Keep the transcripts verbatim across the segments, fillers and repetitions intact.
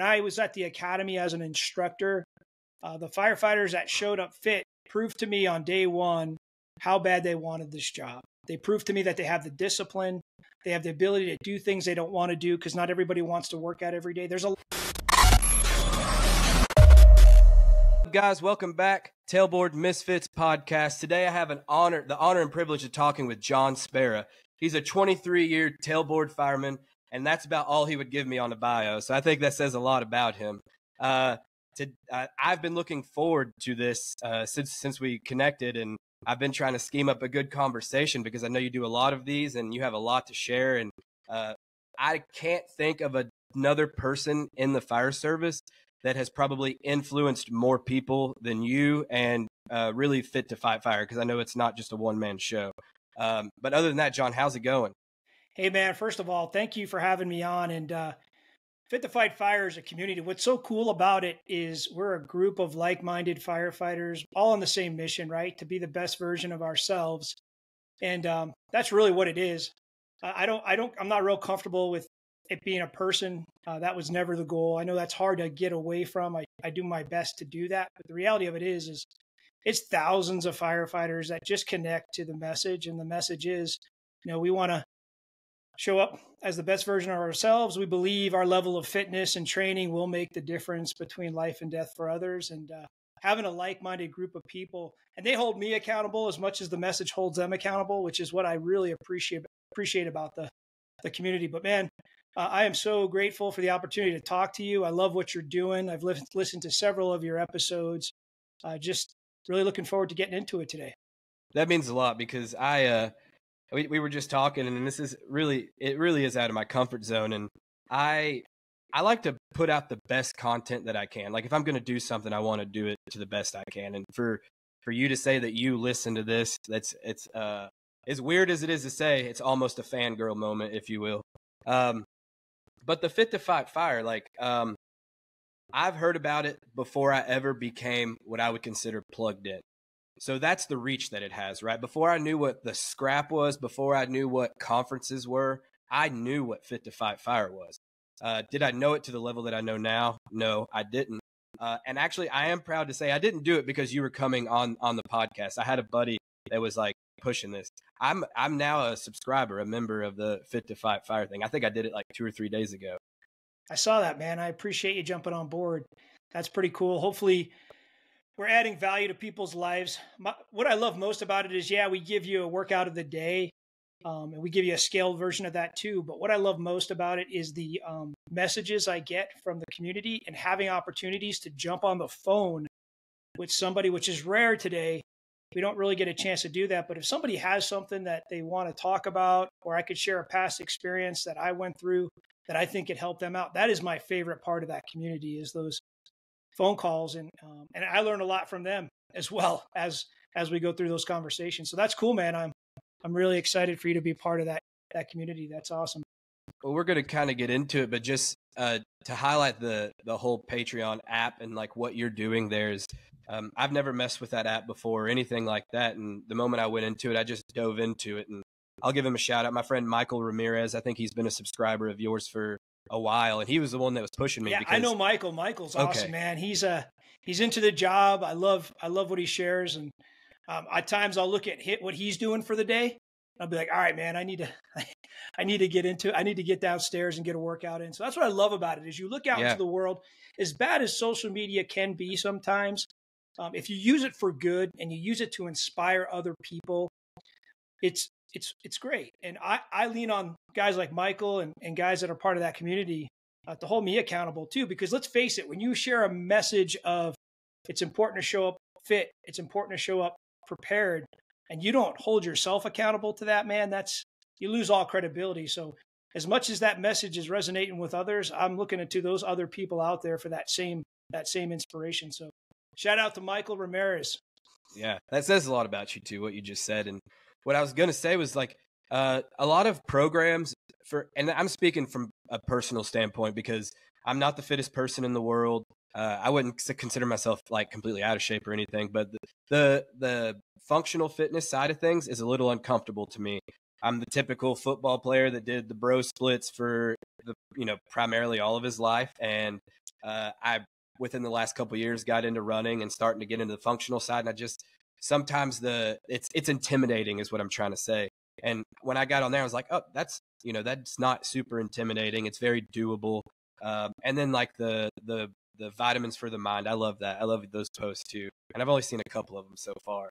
When I was at the academy as an instructor, uh, the firefighters that showed up fit proved to me on day one how bad they wanted this job. They proved to me that they have the discipline. They have the ability to do things they don't want to do because not everybody wants to work out every day. There's a Guys, welcome back. Tailboard Misfits Podcast. Today I have an honor, the honor and privilege of talking with John Spera. He's a twenty-three-year tailboard fireman, and that's about all he would give me on the bio. So I think that says a lot about him. Uh, to, uh, I've been looking forward to this uh, since since we connected, and I've been trying to scheme up a good conversation because I know you do a lot of these, and you have a lot to share. And uh, I can't think of a, another person in the fire service that has probably influenced more people than you and uh, really Fit to Fight Fire, because I know it's not just a one-man show. Um, but other than that, John, how's it going? Hey, man, first of all, thank you for having me on. And uh, Fit to Fight Fire is a community. What's so cool about it is we're a group of like-minded firefighters, all on the same mission, right, to be the best version of ourselves. And um, that's really what it is. Uh, I don't, I don't, I'm not real comfortable with it being a person. Uh, that was never the goal. I know that's hard to get away from. I, I do my best to do that. But the reality of it is, is it's thousands of firefighters that just connect to the message. And the message is, you know, we want to show up as the best version of ourselves. We believe our level of fitness and training will make the difference between life and death for others. And uh, having a like-minded group of people, and they hold me accountable as much as the message holds them accountable, which is what I really appreciate, appreciate about the, the community. But man, Uh, I am so grateful for the opportunity to talk to you. I love what you're doing. I've li- listened to several of your episodes. Uh, just really looking forward to getting into it today. That means a lot because I, uh, we, we were just talking, and this is really, it really is out of my comfort zone. And I, I like to put out the best content that I can. Like if I'm going to do something, I want to do it to the best I can. And for, for you to say that you listen to this, that's, it's, uh, as weird as it is to say, it's almost a fangirl moment, if you will. Um, But the Fit to Fight Fire, like um, I've heard about it before I ever became what I would consider plugged in. So that's the reach that it has, right? Before I knew what the scrap was, before I knew what conferences were, I knew what Fit to Fight Fire was. Uh, did I know it to the level that I know now? No, I didn't. Uh, and actually, I am proud to say I didn't do it because you were coming on on the podcast. I had a buddy that was like pushing this. I'm I'm now a subscriber, a member of the Fit to Fight Fire thing. I think I did it like two or three days ago. I saw that, man. I appreciate you jumping on board. That's pretty cool. Hopefully, we're adding value to people's lives. My, what I love most about it is, yeah, we give you a workout of the day, um, and we give you a scaled version of that too. But what I love most about it is the um, messages I get from the community and having opportunities to jump on the phone with somebody, which is rare today. We don't really get a chance to do that. But if somebody has something that they want to talk about, or I could share a past experience that I went through that I think could help them out, that is my favorite part of that community is those phone calls. And um, and I learn a lot from them as well as as we go through those conversations. So that's cool, man. I'm I'm really excited for you to be part of that that community. That's awesome. Well, we're going to kind of get into it, but just uh, to highlight the the whole Patreon app and like what you're doing there is um, I've never messed with that app before or anything like that. And the moment I went into it, I just dove into it. And I'll give him a shout out. My friend Michael Ramirez, I think he's been a subscriber of yours for a while, and he was the one that was pushing me. Yeah, because I know Michael. Michael's awesome, okay. Man. He's a he's into the job. I love I love what he shares, and um, at times I'll look at hit what he's doing for the day. I'll be like, all right, man, I need to, I need to get into, I need to get downstairs and get a workout in. So that's what I love about it is you look out yeah. into the world. As bad as social media can be sometimes, um, if you use it for good and you use it to inspire other people, it's it's it's great. And I, I lean on guys like Michael and, and guys that are part of that community uh, to hold me accountable too. Because let's face it, when you share a message of it's important to show up fit, it's important to show up prepared, and you don't hold yourself accountable to that, man, that's, you lose all credibility. So as much as that message is resonating with others, I'm looking to those other people out there for that same, that same inspiration. So shout out to Michael Ramirez. Yeah. That says a lot about you too, what you just said. And what I was going to say was like uh, a lot of programs for, and I'm speaking from a personal standpoint because I'm not the fittest person in the world. Uh, I wouldn't consider myself like completely out of shape or anything, but the, the, the functional fitness side of things is a little uncomfortable to me. I'm the typical football player that did the bro splits for the, you know, primarily all of his life. And uh, I, within the last couple of years, got into running and starting to get into the functional side. And I just, sometimes the, it's, it's intimidating is what I'm trying to say. And when I got on there, I was like, oh, that's, you know, that's not super intimidating. It's very doable. Um, and then like the, the, the vitamins for the mind. I love that. I love those posts too. And I've only seen a couple of them so far.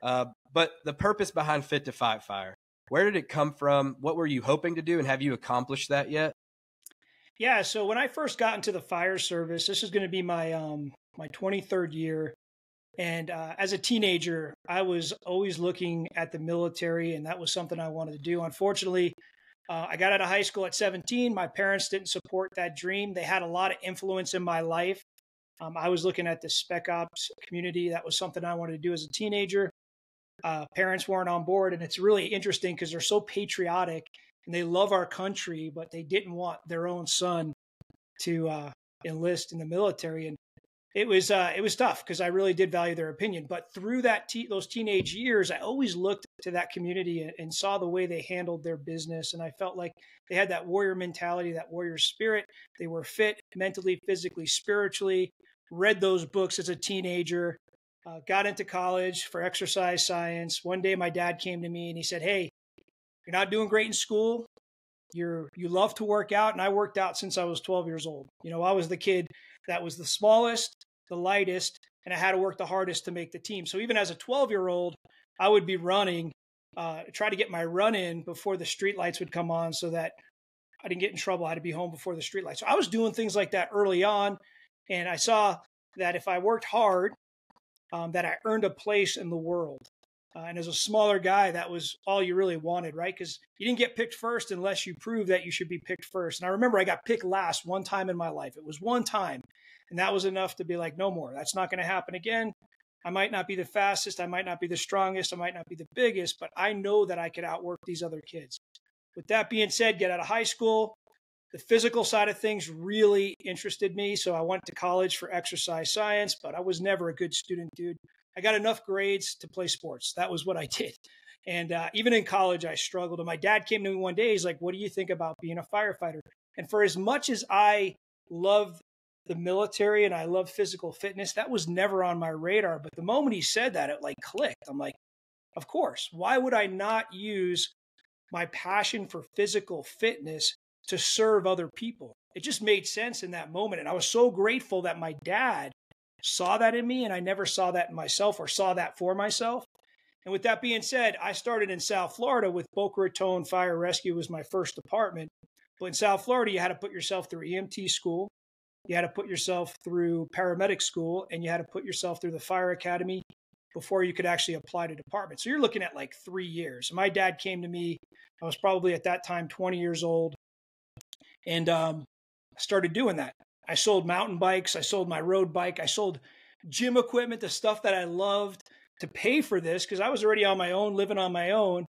Uh, but the purpose behind Fit to Fight Fire, where did it come from? What were you hoping to do? And have you accomplished that yet? Yeah. So when I first got into the fire service, this is going to be my, um, my twenty-third year. And uh, as a teenager, I was always looking at the military, and that was something I wanted to do. Unfortunately, uh, I got out of high school at seventeen. My parents didn't support that dream. They had a lot of influence in my life. Um, I was looking at the spec ops community. That was something I wanted to do as a teenager. Uh, parents weren't on board. And it's really interesting because they're so patriotic and they love our country, but they didn't want their own son to uh, enlist in the military. And it was uh, it was tough because I really did value their opinion. But through that te those teenage years, I always looked to that community and, and saw the way they handled their business. And I felt like they had that warrior mentality, that warrior spirit. They were fit mentally, physically, spiritually, read those books as a teenager. Uh, got into college for exercise science. One day my dad came to me and he said, hey, you're not doing great in school. You're, you love to work out. And I worked out since I was twelve years old. You know, I was the kid that was the smallest, the lightest, and I had to work the hardest to make the team. So even as a twelve year old, I would be running, uh, try to get my run in before the street lights would come on so that I didn't get in trouble. I had to be home before the street lights. So I was doing things like that early on. And I saw that if I worked hard, Um, that I earned a place in the world. Uh, and as a smaller guy, that was all you really wanted, right? Because you didn't get picked first unless you proved that you should be picked first. And I remember I got picked last one time in my life. It was one time. And that was enough to be like, no more. That's not going to happen again. I might not be the fastest. I might not be the strongest. I might not be the biggest, but I know that I could outwork these other kids. With that being said, get out of high school. The physical side of things really interested me. So I went to college for exercise science, but I was never a good student, dude. I got enough grades to play sports. That was what I did. And uh, even in college, I struggled. And my dad came to me one day. He's like, what do you think about being a firefighter? And for as much as I loved the military and I love physical fitness, that was never on my radar. But the moment he said that, it like clicked. I'm like, of course, why would I not use my passion for physical fitness to serve other people? It just made sense in that moment. And I was so grateful that my dad saw that in me, and I never saw that in myself or saw that for myself. And with that being said, I started in South Florida with Boca Raton Fire Rescue was my first department. But in South Florida, you had to put yourself through E M T school. You had to put yourself through paramedic school, and you had to put yourself through the fire academy before you could actually apply to department. So you're looking at like three years. My dad came to me. I was probably at that time twenty years old. And um, I started doing that. I sold mountain bikes. I sold my road bike. I sold gym equipment, the stuff that I loved, to pay for this because I was already on my own, living on my own.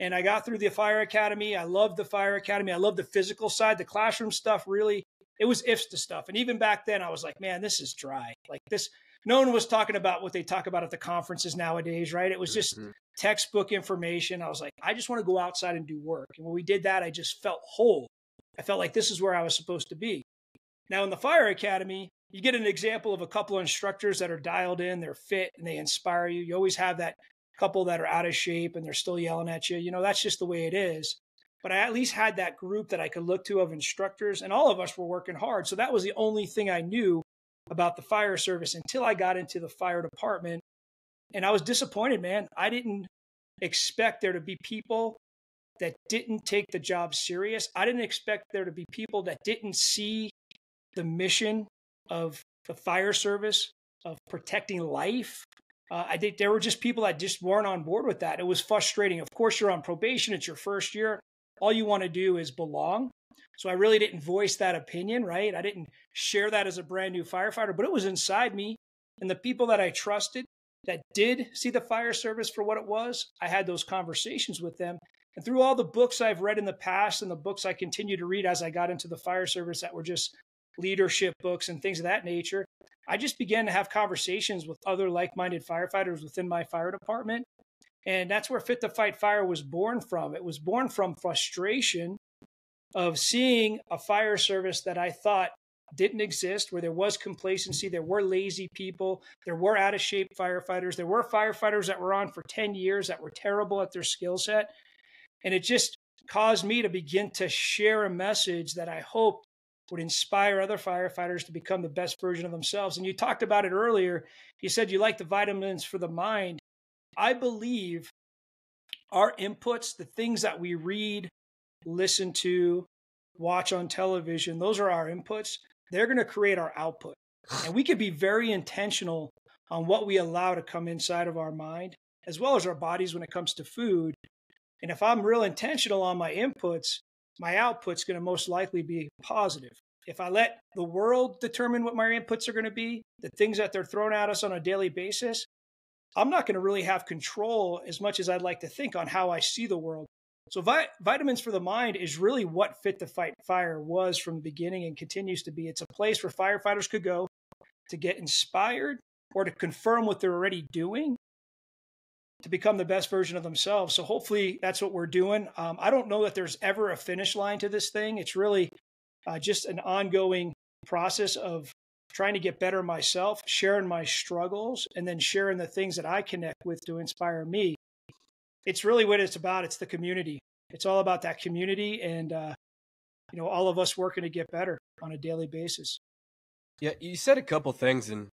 And I got through the fire academy. I loved the fire academy. I loved the physical side, the classroom stuff, really. It was ifs to stuff. And even back then, I was like, man, this is dry. Like this, no one was talking about what they talk about at the conferences nowadays, right? It was just mm-hmm. textbook information. I was like, I just want to go outside and do work. And when we did that, I just felt whole. I felt like this is where I was supposed to be. Now, in the fire academy, you get an example of a couple of instructors that are dialed in, they're fit, and they inspire you. You always have that couple that are out of shape and they're still yelling at you. You know, that's just the way it is. But I at least had that group that I could look to of instructors, and all of us were working hard. So that was the only thing I knew about the fire service until I got into the fire department. And I was disappointed, man. I didn't expect there to be people that didn't take the job serious. I didn't expect there to be people that didn't see the mission of the fire service, of protecting life. Uh, I think there were just people that just weren't on board with that. It was frustrating. Of course, you're on probation. It's your first year. All you want to do is belong. So I really didn't voice that opinion, right? I didn't share that as a brand new firefighter, but it was inside me. And the people that I trusted that did see the fire service for what it was, I had those conversations with them. And through all the books I've read in the past and the books I continue to read as I got into the fire service that were just leadership books and things of that nature, I just began to have conversations with other like-minded firefighters within my fire department. And that's where Fit to Fight Fire was born from. It was born from frustration of seeing a fire service that I thought didn't exist, where there was complacency, there were lazy people, there were out-of-shape firefighters, there were firefighters that were on for ten years that were terrible at their skill set. And it just caused me to begin to share a message that I hoped would inspire other firefighters to become the best version of themselves. And you talked about it earlier. You said you like the vitamins for the mind. I believe our inputs, the things that we read, listen to, watch on television, those are our inputs. They're going to create our output. And we can be very intentional on what we allow to come inside of our mind, as well as our bodies when it comes to food. And if I'm real intentional on my inputs, my output's going to most likely be positive. If I let the world determine what my inputs are going to be, the things that they're throwing at us on a daily basis, I'm not going to really have control as much as I'd like to think on how I see the world. So vi vitamins for the mind is really what Fit to Fight Fire was from the beginning and continues to be. It's a place where firefighters could go to get inspired or to confirm what they're already doing to become the best version of themselves. So hopefully that's what we're doing. Um, I don't know that there's ever a finish line to this thing. It's really uh, just an ongoing process of trying to get better myself, sharing my struggles, and then sharing the things that I connect with to inspire me. It's really what it's about. It's the community. It's all about that community and, uh, you know, all of us working to get better on a daily basis. Yeah, you said a couple things and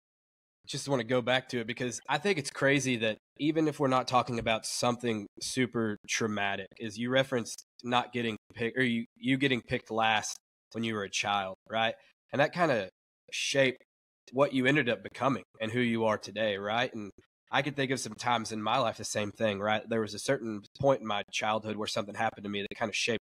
just want to go back to it because I think it's crazy that even if we're not talking about something super traumatic, as you referenced not getting picked or you, you getting picked last when you were a child, right? And that kind of shaped what you ended up becoming and who you are today, right? And I could think of some times in my life the same thing, right? There was a certain point in my childhood where something happened to me that kind of shaped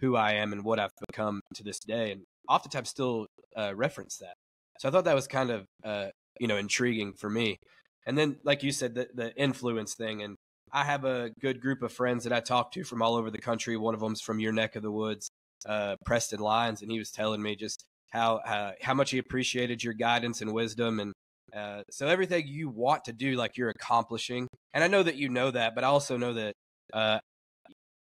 who I am and what I've become to this day, and oftentimes still uh, reference that. So I thought that was kind of, uh, you know, intriguing for me. And then, like you said, the, the influence thing, and I have a good group of friends that I talk to from all over the country. One of them's from your neck of the woods, uh, Preston Lyons, and he was telling me just how uh, how much he appreciated your guidance and wisdom, and Uh, so everything you want to do, like you're accomplishing. And I know that you know that, but I also know that uh,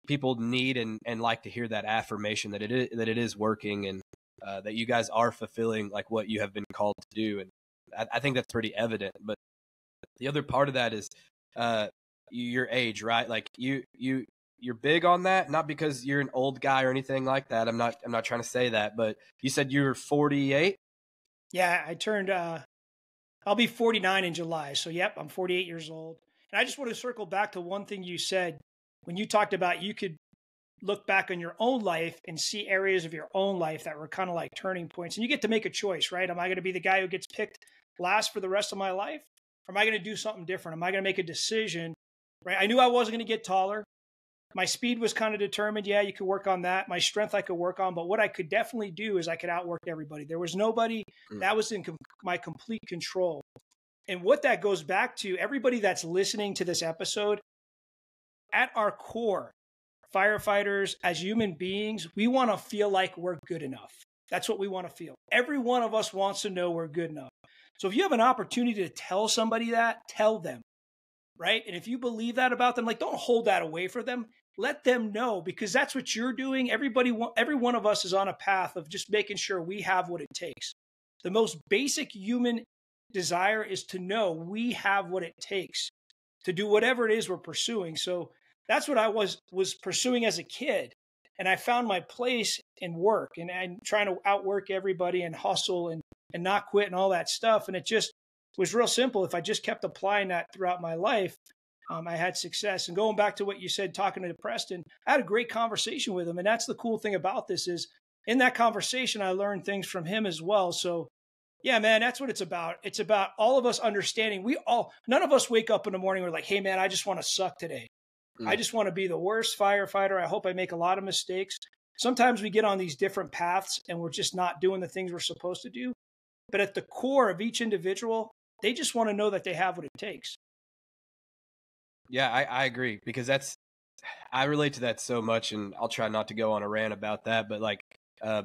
people need and, and like to hear that affirmation that it is, that it is working and uh, that you guys are fulfilling like what you have been called to do. And I, I think that's pretty evident. But the other part of that is uh, your age, right? Like you, you, you're big on that, not because you're an old guy or anything like that. I'm not, I'm not trying to say that, but you said you were forty-eight. Yeah, I turned, uh, I'll be forty-nine in July. So, yep, I'm forty-eight years old. And I just want to circle back to one thing you said when you talked about you could look back on your own life and see areas of your own life that were kind of like turning points. And you get to make a choice, right? Am I going to be the guy who gets picked last for the rest of my life? Or am I going to do something different? Am I going to make a decision, right? I knew I wasn't going to get taller. My speed was kind of determined. Yeah, you could work on that. My strength I could work on. But what I could definitely do is I could outwork everybody. There was nobody that was in com my complete control. And what that goes back to, everybody that's listening to this episode, at our core, firefighters, as human beings, we want to feel like we're good enough. That's what we want to feel. Every one of us wants to know we're good enough. So if you have an opportunity to tell somebody that, tell them. Right? And if you believe that about them, like, don't hold that away for them. Let them know, because that's what you're doing. Everybody, every one of us is on a path of just making sure we have what it takes. The most basic human desire is to know we have what it takes to do whatever it is we're pursuing. So that's what I was, was pursuing as a kid. And I found my place in work and, and trying to outwork everybody and hustle and, and not quit and all that stuff. And it just was real simple. If I just kept applying that throughout my life, Um, I had success. And going back to what you said, talking to Preston, I had a great conversation with him. And that's the cool thing about this is in that conversation, I learned things from him as well. So yeah, man, that's what it's about. It's about all of us understanding. We all, none of us wake up in the morning. We're like, hey man, I just want to suck today. Mm. I just want to be the worst firefighter. I hope I make a lot of mistakes. Sometimes we get on these different paths and we're just not doing the things we're supposed to do. But at the core of each individual, they just want to know that they have what it takes. Yeah, I, I agree, because that's, I relate to that so much, and I'll try not to go on a rant about that. But like uh,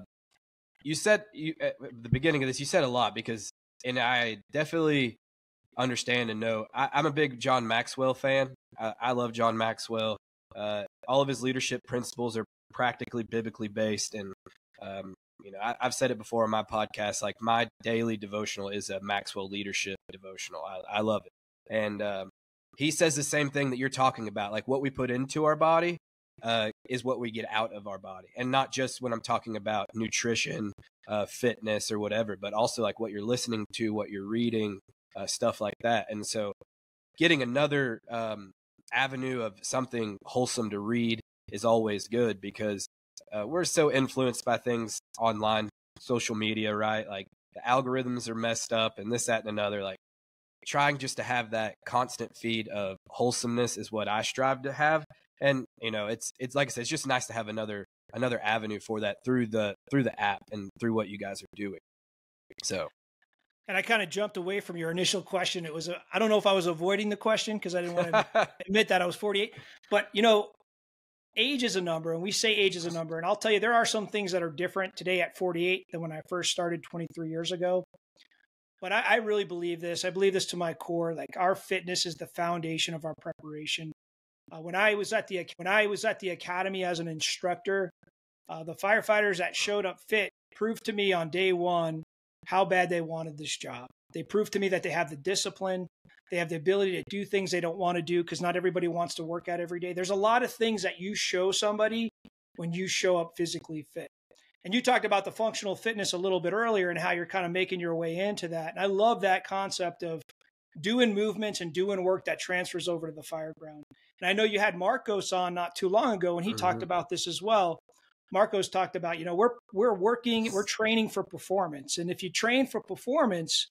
you said, you, at the beginning of this, you said a lot because, and I definitely understand and know. I, I'm a big John Maxwell fan. I, I love John Maxwell. Uh, all of his leadership principles are practically biblically based. And, um, you know, I, I've said it before on my podcast, like my daily devotional is a Maxwell leadership devotional. I, I love it. And um, he says the same thing that you're talking about, like what we put into our body uh, is what we get out of our body. And not just when I'm talking about nutrition, uh, fitness or whatever, but also like what you're listening to, what you're reading, uh, stuff like that. And so getting another um, avenue of something wholesome to read is always good, because uh, we're so influenced by things online, social media, right? Like the algorithms are messed up and this, that, and another. Like trying just to have that constant feed of wholesomeness is what I strive to have. And, you know, it's, it's like I said, it's just nice to have another, another avenue for that through the, through the app and through what you guys are doing. So. And I kind of jumped away from your initial question. It was, a, I don't know if I was avoiding the question because I didn't want to admit that I was forty-eight, but you know, age is a number, and we say age is a number. And I'll tell you, there are some things that are different today at forty-eight than when I first started twenty-three years ago. But I, I really believe this. I believe this to my core. Like our fitness is the foundation of our preparation. Uh, when I was at the when I was at the academy as an instructor, uh, the firefighters that showed up fit proved to me on day one how bad they wanted this job. They proved to me that they have the discipline. They have the ability to do things they don't want to do, because not everybody wants to work out every day. There's a lot of things that you show somebody when you show up physically fit. And you talked about the functional fitness a little bit earlier and how you're kind of making your way into that. And I love that concept of doing movements and doing work that transfers over to the fire ground. And I know you had Marcos on not too long ago, and he mm-hmm. talked about this as well. Marcos talked about, you know, we're we're working, we're training for performance. And if you train for performance,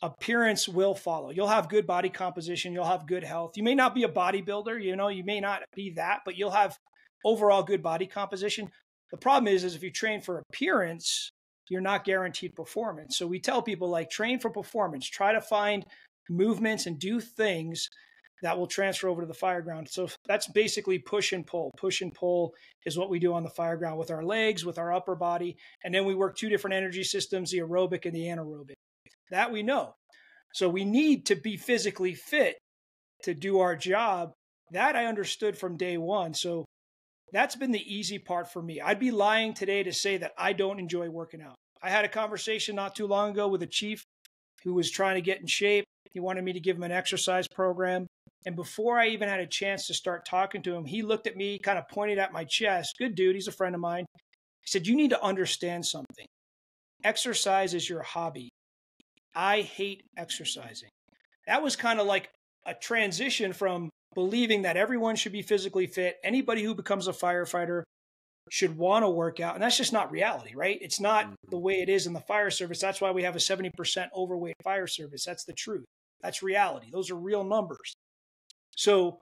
appearance will follow. You'll have good body composition. You'll have good health. You may not be a bodybuilder, you know, you may not be that, but you'll have overall good body composition. The problem is, is if you train for appearance, you're not guaranteed performance. So we tell people, like, train for performance, try to find movements and do things that will transfer over to the fire ground. So that's basically push and pull. Push and pull is what we do on the fire ground with our legs, with our upper body. And then we work two different energy systems, the aerobic and the anaerobic. That we know. So we need to be physically fit to do our job. That I understood from day one. So that's been the easy part for me. I'd be lying today to say that I don't enjoy working out. I had a conversation not too long ago with a chief who was trying to get in shape. He wanted me to give him an exercise program. And before I even had a chance to start talking to him, he looked at me, kind of pointed at my chest. Good dude. He's a friend of mine. He said, "You need to understand something. Exercise is your hobby. I hate exercising." That was kind of like a transition from believing that everyone should be physically fit. Anybody who becomes a firefighter should want to work out. And that's just not reality, right? It's not the way it is in the fire service. That's why we have a seventy percent overweight fire service. That's the truth. That's reality. Those are real numbers. So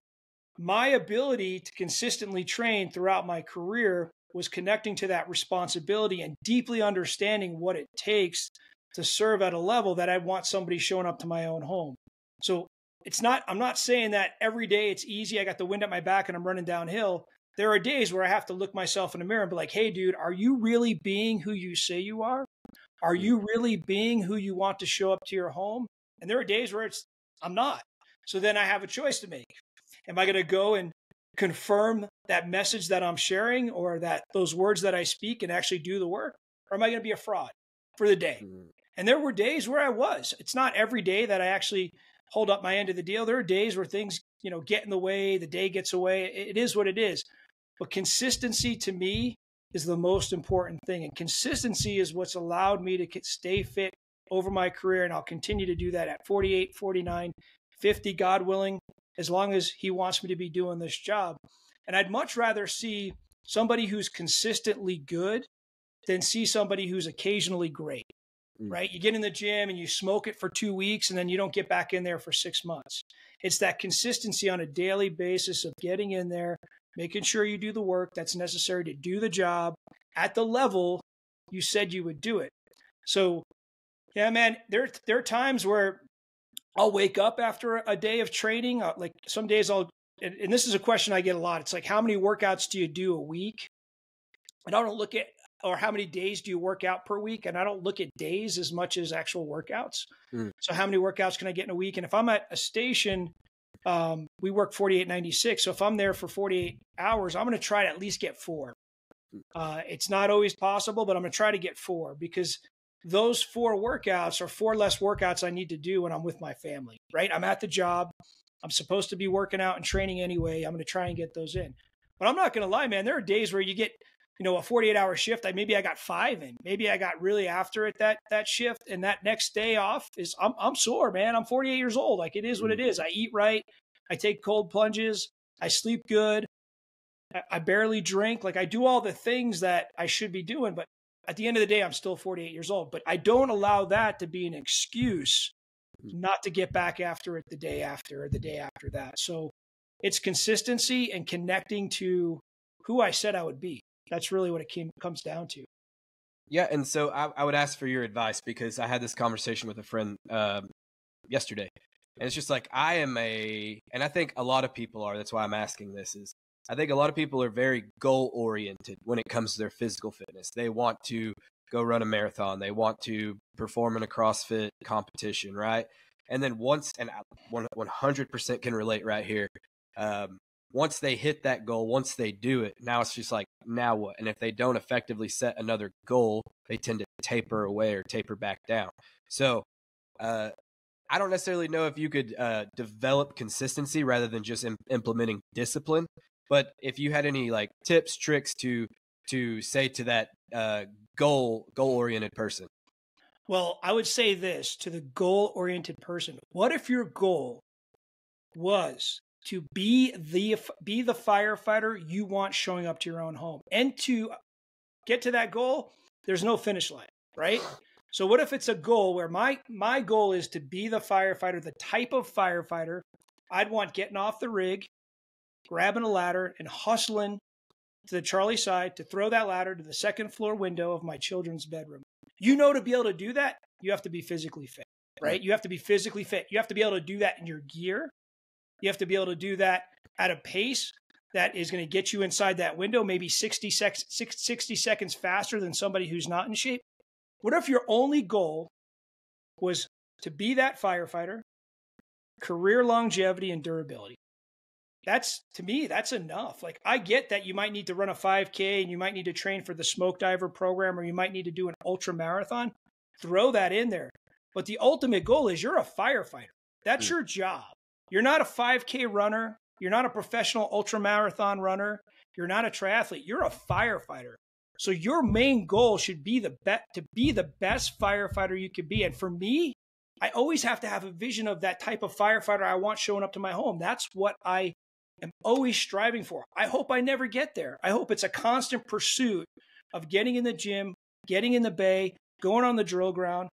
my ability to consistently train throughout my career was connecting to that responsibility and deeply understanding what it takes to serve at a level that I want somebody showing up to my own home. So it's not, I'm not saying that every day it's easy. I got the wind at my back and I'm running downhill. There are days where I have to look myself in the mirror and be like, "Hey dude, are you really being who you say you are? Are you really being who you want to show up to your home?" And there are days where it's, I'm not. So then I have a choice to make. Am I going to go and confirm that message that I'm sharing or that those words that I speak and actually do the work? Or am I going to be a fraud for the day? And there were days where I was. It's not every day that I actually hold up my end of the deal. There are days where things, you know, get in the way, the day gets away. It is what it is. But consistency to me is the most important thing. And consistency is what's allowed me to stay fit over my career. And I'll continue to do that at forty-eight, forty-nine, fifty, God willing, as long as he wants me to be doing this job. And I'd much rather see somebody who's consistently good than see somebody who's occasionally great. Right? You get in the gym and you smoke it for two weeks and then you don't get back in there for six months. It's that consistency on a daily basis of getting in there, making sure you do the work that's necessary to do the job at the level you said you would do it. So yeah, man, there, there are times where I'll wake up after a day of training. Like some days I'll, and, and this is a question I get a lot. It's like, how many workouts do you do a week? And I don't look at, or how many days do you work out per week? And I don't look at days as much as actual workouts. Mm. So how many workouts can I get in a week? And if I'm at a station, um, we work forty-eight ninety-six. So if I'm there for forty-eight hours, I'm going to try to at least get four. Uh, it's not always possible, but I'm going to try to get four, because those four workouts are four less workouts I need to do when I'm with my family, right? I'm at the job. I'm supposed to be working out and training anyway. I'm going to try and get those in. But I'm not going to lie, man, there are days where you get, you know, a forty-eight hour shift. I, maybe I got five in, maybe I got really after it that, that shift. And that next day off is I'm, I'm sore, man. I'm forty-eight years old. Like, it is what it is. I eat right. I take cold plunges. I sleep good. I, I barely drink. Like, I do all the things that I should be doing, but at the end of the day, I'm still forty-eight years old. But I don't allow that to be an excuse not to get back after it the day after or the day after that. So it's consistency and connecting to who I said I would be. That's really what it came, comes down to. Yeah. And so I, I would ask for your advice, because I had this conversation with a friend um, yesterday. And it's just like, I am a, and I think a lot of people are, that's why I'm asking this, is I think a lot of people are very goal-oriented when it comes to their physical fitness. They want to go run a marathon. They want to perform in a CrossFit competition, right? And then once, and I one hundred percent can relate right here, um, once they hit that goal, once they do it, now it's just like, now what? And if they don't effectively set another goal, they tend to taper away or taper back down. So uh, I don't necessarily know if you could uh, develop consistency rather than just im- implementing discipline. But if you had any like tips, tricks to to say to that uh, goal goal oriented person. Well, I would say this to the goal oriented person: what if your goal was to be the be the firefighter you want showing up to your own home? And to get to that goal, there's no finish line, right? So what if it's a goal where my my goal is to be the firefighter, the type of firefighter I'd want getting off the rig, grabbing a ladder and hustling to the Charlie side to throw that ladder to the second floor window of my children's bedroom. You know, to be able to do that, you have to be physically fit, right? You have to be physically fit. You have to be able to do that in your gear. You have to be able to do that at a pace that is going to get you inside that window, maybe sixty seconds faster than somebody who's not in shape. What if your only goal was to be that firefighter, career longevity and durability? That's, to me, that's enough. Like, I get that you might need to run a five K and you might need to train for the smoke diver program, or you might need to do an ultra marathon. Throw that in there. But the ultimate goal is you're a firefighter. That's your job. You're not a five K runner. You're not a professional ultra marathon runner. You're not a triathlete. You're a firefighter. So your main goal should be the be- to be the best firefighter you could be. And for me, I always have to have a vision of that type of firefighter I want showing up to my home. That's what I I'm always striving for. I hope I never get there. I hope it's a constant pursuit of getting in the gym, getting in the bay, going on the drill ground,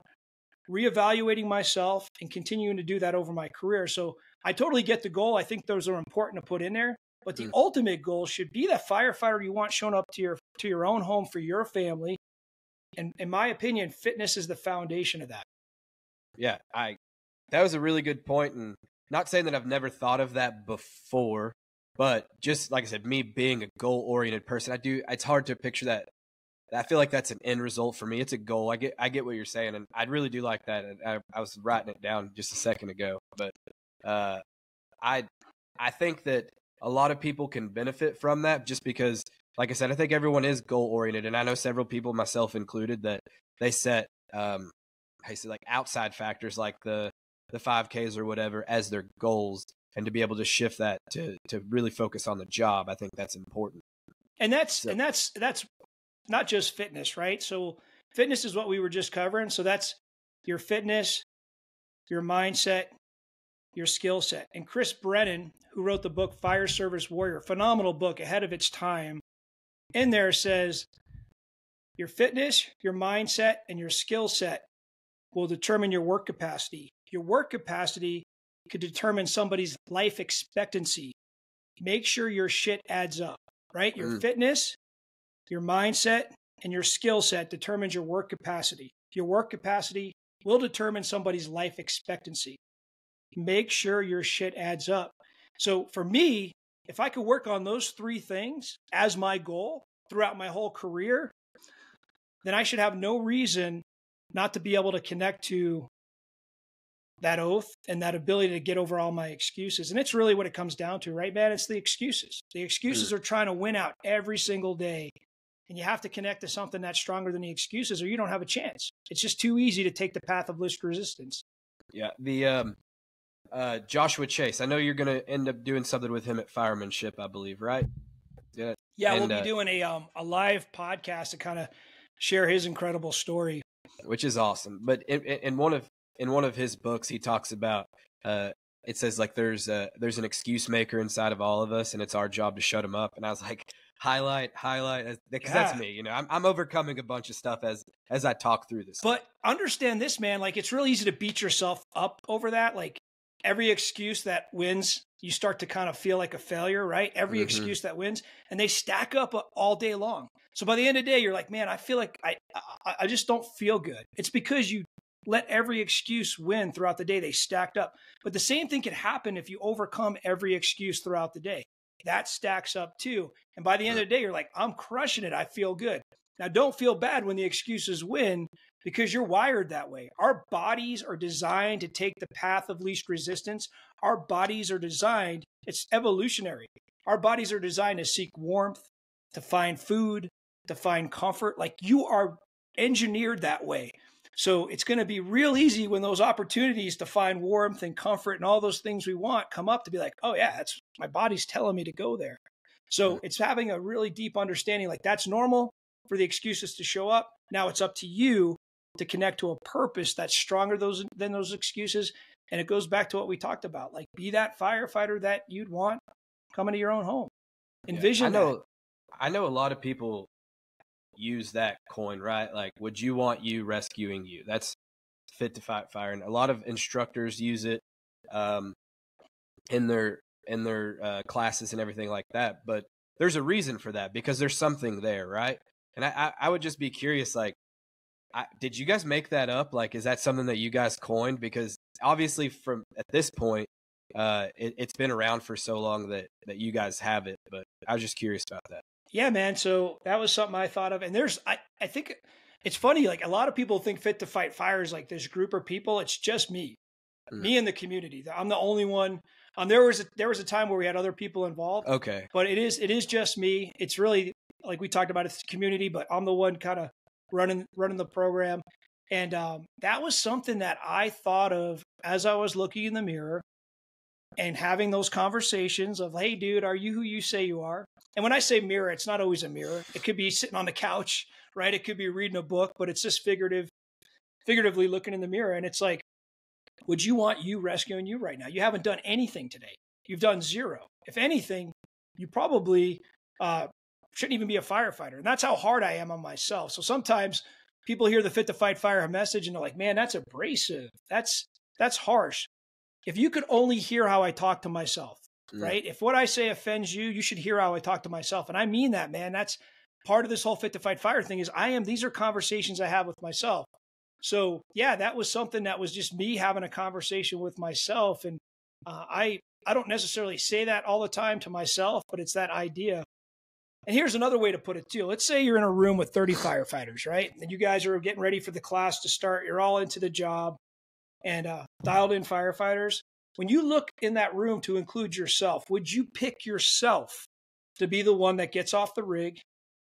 reevaluating myself, and continuing to do that over my career. So I totally get the goal. I think those are important to put in there. But the mm. ultimate goal should be that firefighter you want showing up to your to your own home for your family. And in my opinion, fitness is the foundation of that. Yeah, I. That was a really good point. And not saying that I've never thought of that before, but just like I said, me being a goal-oriented person, I do. It's hard to picture that. I feel like that's an end result for me. It's a goal. I get. I get what you're saying, and I really do like that. I, I was writing it down just a second ago, but uh, I, I think that a lot of people can benefit from that, just because, like I said, I think everyone is goal-oriented, and I know several people, myself included, that they set, um, I say like outside factors like the. the five Ks or whatever as their goals, and to be able to shift that to, to really focus on the job. I think that's important. And that's, so. and that's, that's not just fitness, right? So fitness is what we were just covering. So that's your fitness, your mindset, your skill set. And Chris Brennan, who wrote the book, Fire Service Warrior, phenomenal book, ahead of its time, in there says your fitness, your mindset, and your skill set will determine your work capacity. Your work capacity could determine somebody's life expectancy. Make sure your shit adds up, right? Your mm. fitness, your mindset, and your skill set determines your work capacity. Your work capacity will determine somebody's life expectancy. Make sure your shit adds up. So for me, if I could work on those three things as my goal throughout my whole career, then I should have no reason not to be able to connect to that oath and that ability to get over all my excuses. And it's really what it comes down to, right, man? It's the excuses. The excuses are trying to win out every single day. And you have to connect to something that's stronger than the excuses, or you don't have a chance. It's just too easy to take the path of least resistance. Yeah. The um, uh, Joshua Chase, I know you're going to end up doing something with him at Firemanship, I believe, right? Yeah. Yeah. And, we'll be uh, doing a, um, a live podcast to kind of share his incredible story, which is awesome. But in, in one of, in one of his books, he talks about, uh, it says like, there's a, there's an excuse maker inside of all of us, and it's our job to shut him up. And I was like, highlight, highlight, because that's me, you know, I'm, I'm overcoming a bunch of stuff as, as I talk through this. But understand this, man, like it's really easy to beat yourself up over that. Like every excuse that wins, you start to kind of feel like a failure, right? Every mm-hmm. excuse that wins, and they stack up all day long. So by the end of the day, you're like, man, I feel like I, I, I just don't feel good. It's because you let every excuse win throughout the day. They stacked up, but the same thing can happen if you overcome every excuse throughout the day. That stacks up too. And by the end of the day, you're like, I'm crushing it. I feel good. Now, don't feel bad when the excuses win, because you're wired that way. Our bodies are designed to take the path of least resistance. Our bodies are designed, it's evolutionary. Our bodies are designed to seek warmth, to find food, to find comfort. Like you are engineered that way. So it's going to be real easy when those opportunities to find warmth and comfort and all those things we want come up to be like, oh yeah, that's my body's telling me to go there. So it's having a really deep understanding. Like that's normal for the excuses to show up. Now it's up to you to connect to a purpose that's stronger those, than those excuses. And it goes back to what we talked about, like be that firefighter that you'd want coming to your own home. Envision yeah, I know, that. I know a lot of people use that coin, right? Like, would you want you rescuing you? That's Fit to Fight Fire. And a lot of instructors use it um, in their, in their uh, classes and everything like that. But there's a reason for that, because there's something there, right? And I, I, I would just be curious, like, I, did you guys make that up? Like, is that something that you guys coined? Because obviously from at this point, uh, it, it's been around for so long that, that you guys have it, but I was just curious about that. Yeah, man. So that was something I thought of. And there's, I, I think it's funny. Like a lot of people think Fit to Fight Fire is like this group of people. It's just me, mm. me and the community. I'm the only one. Um, there was, a, there was a time where we had other people involved. Okay. But it is, it is just me. It's really like we talked about, it's community, but I'm the one kind of running, running the program. And um, that was something that I thought of as I was looking in the mirror and having those conversations of, hey dude, are you who you say you are? And when I say mirror, it's not always a mirror. It could be sitting on the couch, right? It could be reading a book, but it's just figurative, figuratively looking in the mirror. And it's like, would you want you rescuing you right now? You haven't done anything today. You've done zero. If anything, you probably uh, shouldn't even be a firefighter. And that's how hard I am on myself. So sometimes people hear the Fit to Fight Fire message and they're like, man, that's abrasive. That's, that's harsh. If you could only hear how I talk to myself. Right? If what I say offends you, you should hear how I talk to myself. And I mean that, man. That's part of this whole Fit to Fight Fire thing is I am, these are conversations I have with myself. So yeah, that was something that was just me having a conversation with myself. And uh, I, I don't necessarily say that all the time to myself, but it's that idea. And here's another way to put it too. Let's say you're in a room with thirty firefighters, right? And you guys are getting ready for the class to start. You're all into the job and uh, dialed in firefighters. When you look in that room to include yourself, would you pick yourself to be the one that gets off the rig,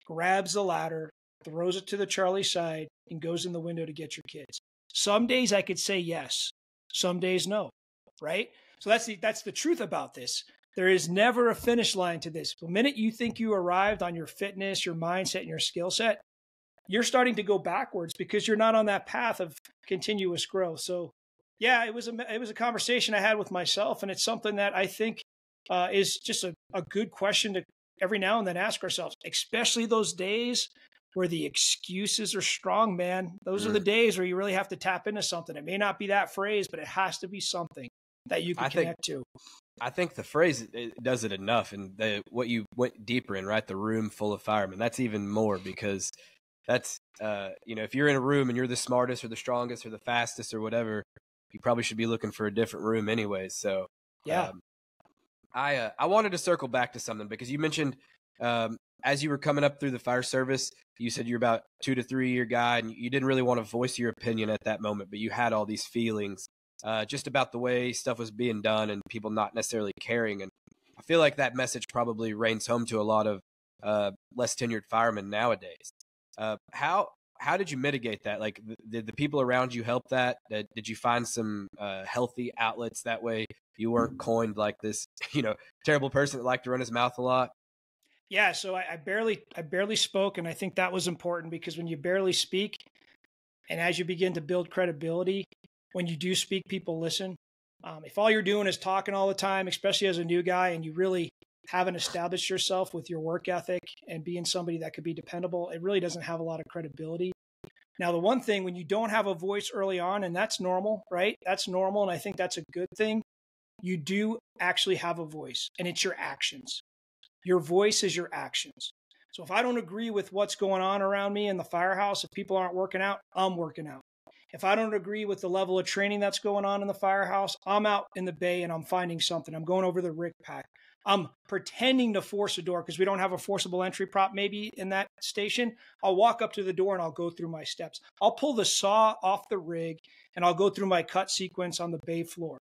grabs the ladder, throws it to the Charlie side, and goes in the window to get your kids? Some days I could say yes. Some days no, right? So that's the, that's the truth about this. There is never a finish line to this. The minute you think you arrived on your fitness, your mindset, and your skill set, you're starting to go backwards because you're not on that path of continuous growth. So yeah, it was a, it was a conversation I had with myself, and it's something that I think uh, is just a, a good question to every now and then ask ourselves, especially those days where the excuses are strong, man. Those mm. are the days where you really have to tap into something. It may not be that phrase, but it has to be something that you can I connect think, to. I think the phrase it does it enough, and the, what you went deeper in, right? The room full of firemen, that's even more, because that's, uh, you know, if you're in a room and you're the smartest or the strongest or the fastest or whatever, you probably should be looking for a different room anyway. So yeah, um, I, uh, I wanted to circle back to something because you mentioned um, As you were coming up through the fire service, you said you're about two to three year guy, and you didn't really want to voice your opinion at that moment, but you had all these feelings uh, just about the way stuff was being done and people not necessarily caring. And I feel like that message probably rains home to a lot of uh, less tenured firemen nowadays. Uh, how how did you mitigate that? Like, th did the people around you help that? Did, did you find some uh, healthy outlets that way? You weren't coined like this, you know, terrible person that liked to run his mouth a lot. Yeah, so I, I barely, I barely spoke, and I think that was important, because when you barely speak, and as you begin to build credibility, when you do speak, people listen. Um, if all you're doing is talking all the time, especially as a new guy, and you really haven't established yourself with your work ethic and being somebody that could be dependable, it really doesn't have a lot of credibility. Now, the one thing when you don't have a voice early on, and that's normal, right? That's normal, and I think that's a good thing. You do actually have a voice, and it's your actions. Your voice is your actions. So if I don't agree with what's going on around me in the firehouse, if people aren't working out, I'm working out. If I don't agree with the level of training that's going on in the firehouse, I'm out in the bay and I'm finding something. I'm going over the Rick pack. I'm pretending to force a door because we don't have a forcible entry prop maybe in that station. I'll walk up to the door and I'll go through my steps. I'll pull the saw off the rig and I'll go through my cut sequence on the bay floor.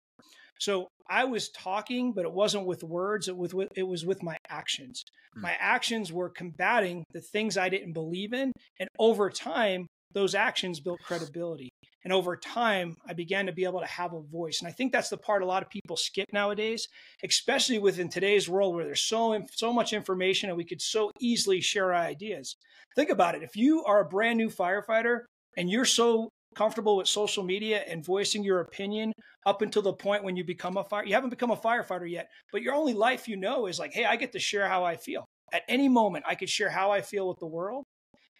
So I was talking, but it wasn't with words. It was with, it was with my actions. Mm. My actions were combating the things I didn't believe in. And over time, those actions built credibility. And over time, I began to be able to have a voice. And I think that's the part a lot of people skip nowadays, especially within today's world where there's so, so much information and we could so easily share our ideas. Think about it. If you are a brand new firefighter and you're so comfortable with social media and voicing your opinion up until the point when you become a fire, you haven't become a firefighter yet, but your only life, you know, is like, hey, I get to share how I feel. At any moment, I could share how I feel with the world.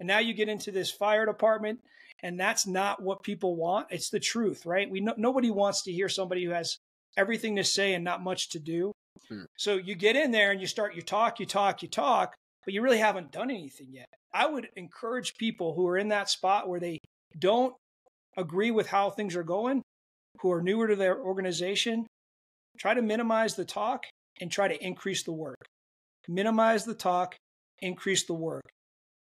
And now you get into this fire department, and that's not what people want. It's the truth, right? We know nobody wants to hear somebody who has everything to say and not much to do. Hmm. So you get in there and you start, you talk, you talk, you talk, but you really haven't done anything yet. I would encourage people who are in that spot where they don't agree with how things are going, who are newer to their organization, try to minimize the talk and try to increase the work. Minimize the talk, increase the work.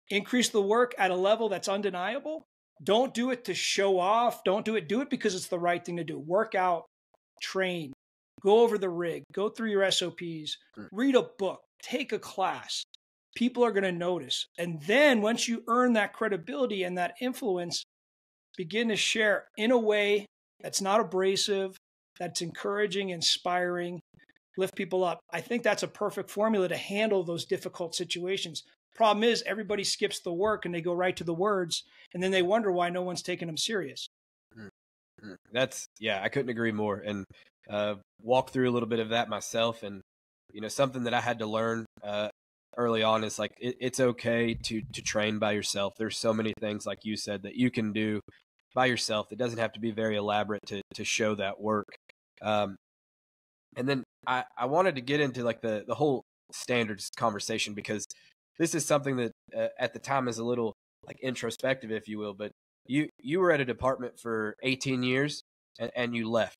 Increase the work at a level that's undeniable. Don't do it to show off. Don't do it. Do it because it's the right thing to do. Work out, train, go over the rig, go through your S O Ps, read a book, take a class. People are going to notice. And then once you earn that credibility and that influence, begin to share in a way that's not abrasive, that's encouraging, inspiring, lift people up. I think that's a perfect formula to handle those difficult situations. Problem is, everybody skips the work and they go right to the words, and then they wonder why no one's taking them serious. That's, yeah, I couldn't agree more. And uh, walk through a little bit of that myself. And, you know, something that I had to learn uh, early on is like, it, it's okay to, to train by yourself. There's so many things, like you said, that you can do by yourself. It doesn't have to be very elaborate to, to show that work. Um, and then I, I wanted to get into like the, the whole standards conversation, because this is something that uh, at the time is a little like introspective, if you will, but you, you were at a department for eighteen years and, and you left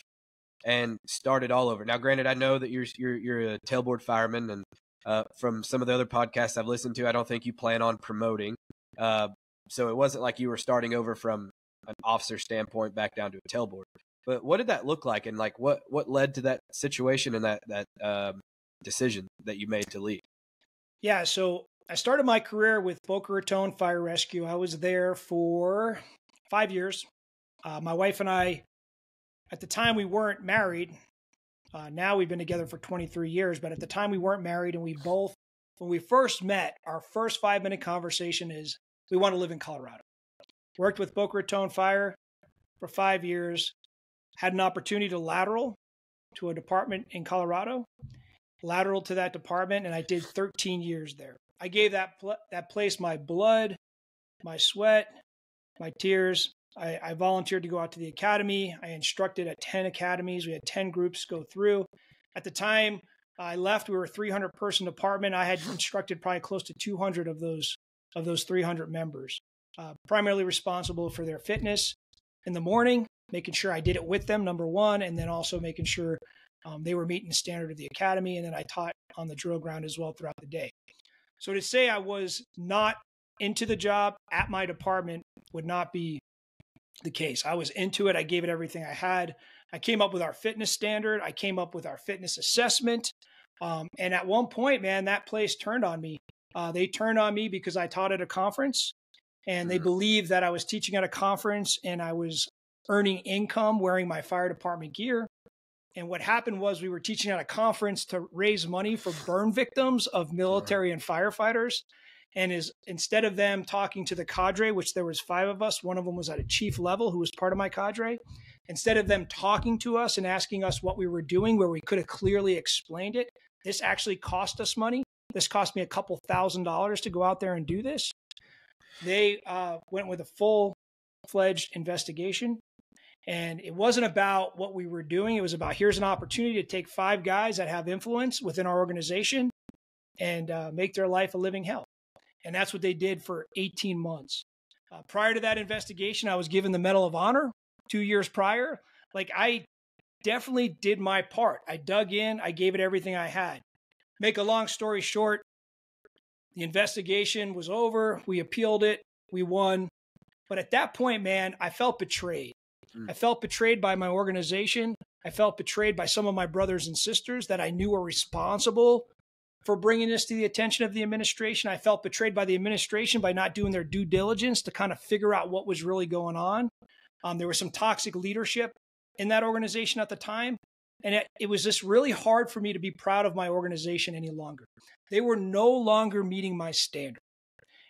and started all over. Now, granted, I know that you're, you're, you're a tailboard fireman, and uh, from some of the other podcasts I've listened to, I don't think you plan on promoting. Uh, so it wasn't like you were starting over from an officer standpoint back down to a tailboard. But what did that look like, and like what what led to that situation and that that um, decision that you made to leave? Yeah, so I started my career with Boca Raton Fire Rescue. I was there for five years. Uh, my wife and I, at the time, we weren't married. Uh, now we've been together for twenty-three years, but at the time we weren't married, and we both, when we first met, our first five minute conversation is, we want to live in Colorado. Worked with Boca Raton Fire for five years, had an opportunity to lateral to a department in Colorado, lateral to that department, and I did thirteen years there. I gave that, pl that place my blood, my sweat, my tears. I, I volunteered to go out to the academy. I instructed at ten academies. We had ten groups go through. At the time I left, we were a three hundred person department. I had instructed probably close to two hundred of those, of those three hundred members. Uh, primarily responsible for their fitness in the morning, making sure I did it with them, number one, and then also making sure um, they were meeting the standard of the academy. And then I taught on the drill ground as well throughout the day. So to say I was not into the job at my department would not be the case. I was into it. I gave it everything I had. I came up with our fitness standard. I came up with our fitness assessment. Um, and at one point, man, that place turned on me. Uh, they turned on me because I taught at a conference, and they believed that I was teaching at a conference and I was earning income wearing my fire department gear. And what happened was we were teaching at a conference to raise money for burn victims of military and firefighters. And is instead of them talking to the cadre, which there was five of us, one of them was at a chief level who was part of my cadre. Instead of them talking to us and asking us what we were doing, where we could have clearly explained it, this actually cost us money. This cost me a couple thousand dollars to go out there and do this. They uh, went with a full-fledged investigation. And it wasn't about what we were doing. It was about, here's an opportunity to take five guys that have influence within our organization and uh, make their life a living hell. And that's what they did for eighteen months. Uh, prior to that investigation, I was given the Medal of Honor two years prior. Like, I definitely did my part. I dug in. I gave it everything I had. Make a long story short, the investigation was over. We appealed it. We won. But at that point, man, I felt betrayed. I felt betrayed by my organization. I felt betrayed by some of my brothers and sisters that I knew were responsible for bringing this to the attention of the administration. I felt betrayed by the administration by not doing their due diligence to kind of figure out what was really going on. Um, there was some toxic leadership in that organization at the time. And it, it was just really hard for me to be proud of my organization any longer. They were no longer meeting my standard.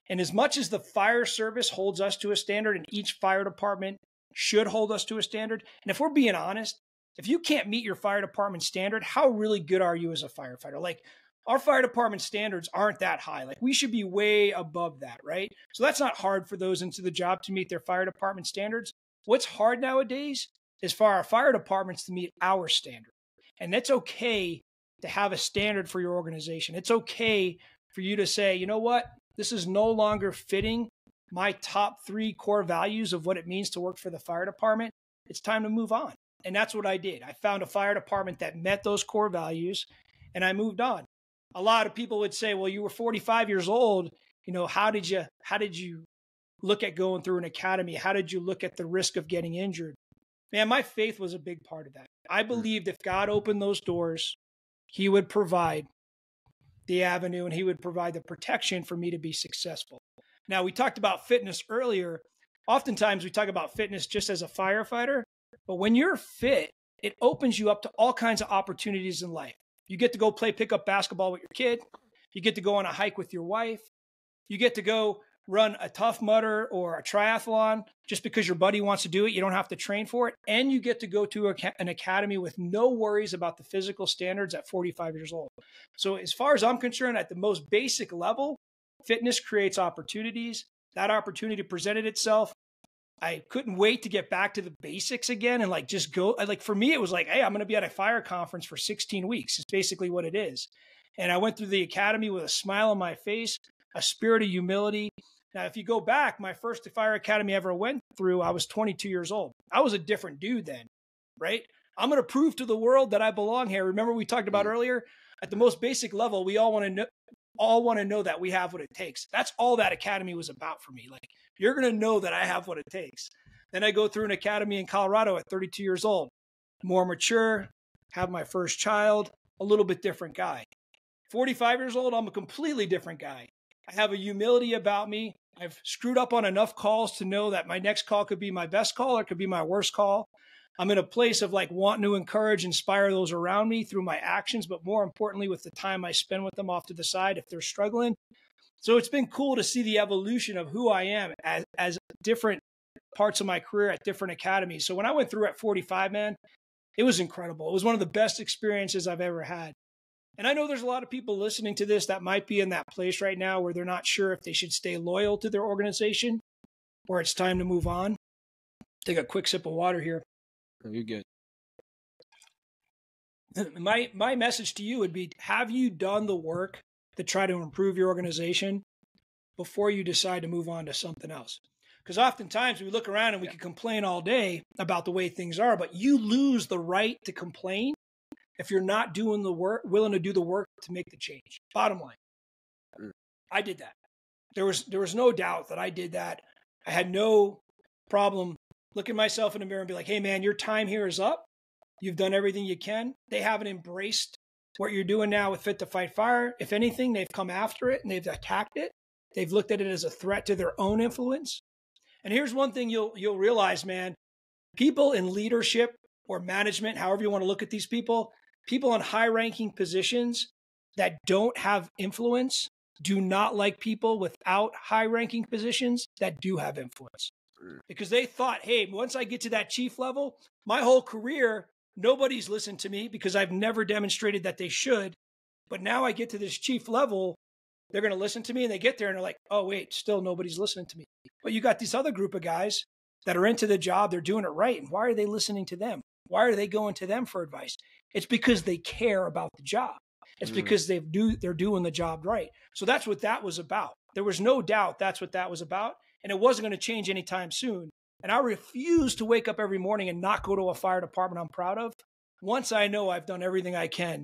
And as much as the fire service holds us to a standard, and each fire department should hold us to a standard. And if we're being honest, if you can't meet your fire department standard, how really good are you as a firefighter? Like, our fire department standards aren't that high. Like, we should be way above that, right? So that's not hard for those into the job to meet their fire department standards. What's hard nowadays is for our fire departments to meet our standard. And that's okay to have a standard for your organization. It's okay for you to say, you know what, this is no longer fitting my top three core values of what it means to work for the fire department. It's time to move on. And that's what I did. I found a fire department that met those core values, and I moved on. A lot of people would say, well, you were forty-five years old. You know, how did you, how did you look at going through an academy? How did you look at the risk of getting injured? Man, my faith was a big part of that. I believed if God opened those doors, he would provide the avenue and he would provide the protection for me to be successful. Now, we talked about fitness earlier. Oftentimes, we talk about fitness just as a firefighter, but when you're fit, it opens you up to all kinds of opportunities in life. You get to go play pickup basketball with your kid. You get to go on a hike with your wife. You get to go run a Tough Mudder or a triathlon just because your buddy wants to do it. You don't have to train for it. And you get to go to a, an academy with no worries about the physical standards at forty-five years old. So as far as I'm concerned, at the most basic level, fitness creates opportunities. That opportunity presented itself. I couldn't wait to get back to the basics again and like just go. Like, for me, it was like, hey, I'm going to be at a fire conference for sixteen weeks. It's basically what it is. And I went through the academy with a smile on my face, a spirit of humility. Now, if you go back, my first fire academy I ever went through, I was twenty-two years old. I was a different dude then, right? I'm going to prove to the world that I belong here. Remember we talked about earlier? At the most basic level, we all want to know. all want to know that we have what it takes. That's all that academy was about for me. Like, you're going to know that I have what it takes. Then I go through an academy in Colorado at thirty-two years old, more mature, have my first child, a little bit different guy. forty-five years old, I'm a completely different guy. I have a humility about me. I've screwed up on enough calls to know that my next call could be my best call or it could be my worst call. I'm in a place of like wanting to encourage, inspire those around me through my actions, but more importantly, with the time I spend with them off to the side if they're struggling. So it's been cool to see the evolution of who I am as, as different parts of my career at different academies. So when I went through at forty-five, man, it was incredible. It was one of the best experiences I've ever had. And I know there's a lot of people listening to this that might be in that place right now where they're not sure if they should stay loyal to their organization or it's time to move on. Take a quick sip of water here. You're good. My my message to you would be, have you done the work to try to improve your organization before you decide to move on to something else? Because oftentimes we look around and we yeah. can complain all day about the way things are, but you lose the right to complain if you're not doing the work, willing to do the work to make the change. Bottom line. Mm. I did that. There was there was no doubt that I did that. I had no problem looking myself in the mirror and be like, hey, man, your time here is up. You've done everything you can. They haven't embraced what you're doing now with Fit to Fight Fire. If anything, they've come after it and they've attacked it. They've looked at it as a threat to their own influence. And here's one thing you'll you'll realize, man. People in leadership or management, however you want to look at these people, people in high-ranking positions that don't have influence do not like people without high-ranking positions that do have influence. Because they thought, hey, once I get to that chief level, my whole career, nobody's listened to me because I've never demonstrated that they should. But now I get to this chief level, they're going to listen to me. And they get there and they're like, oh, wait, still nobody's listening to me. But you got this other group of guys that are into the job. They're doing it right. And why are they listening to them? Why are they going to them for advice? It's because they care about the job. It's mm. because they do, they're doing the job right. So that's what that was about. There was no doubt that's what that was about. And it wasn't going to change anytime soon. And I refuse to wake up every morning and not go to a fire department I'm proud of once I know I've done everything I can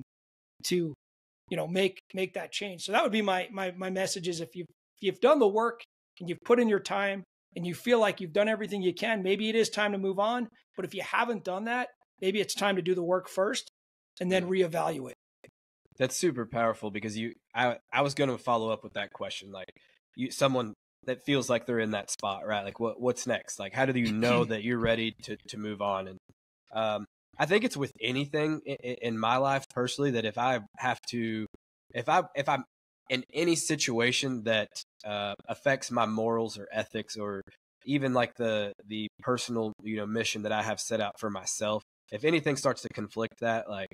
to, you know, make make that change. So that would be my my my message is if you if you've done the work and you've put in your time and you feel like you've done everything you can, maybe it is time to move on. But if you haven't done that, maybe it's time to do the work first and then reevaluate. That's super powerful because you I I was going to follow up with that question, like you someone that feels like they're in that spot, right? Like what, what's next? Like, how do you know that you're ready to, to move on? And, um, I think it's with anything in, in my life personally, that if I have to, if I, if I'm in any situation that, uh, affects my morals or ethics, or even like the, the personal, you know, mission that I have set out for myself, if anything starts to conflict that, like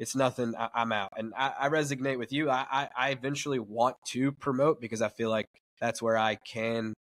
it's nothing, I, I'm out. And I, I resonate with you. I, I, I eventually want to promote because I feel like that's where I can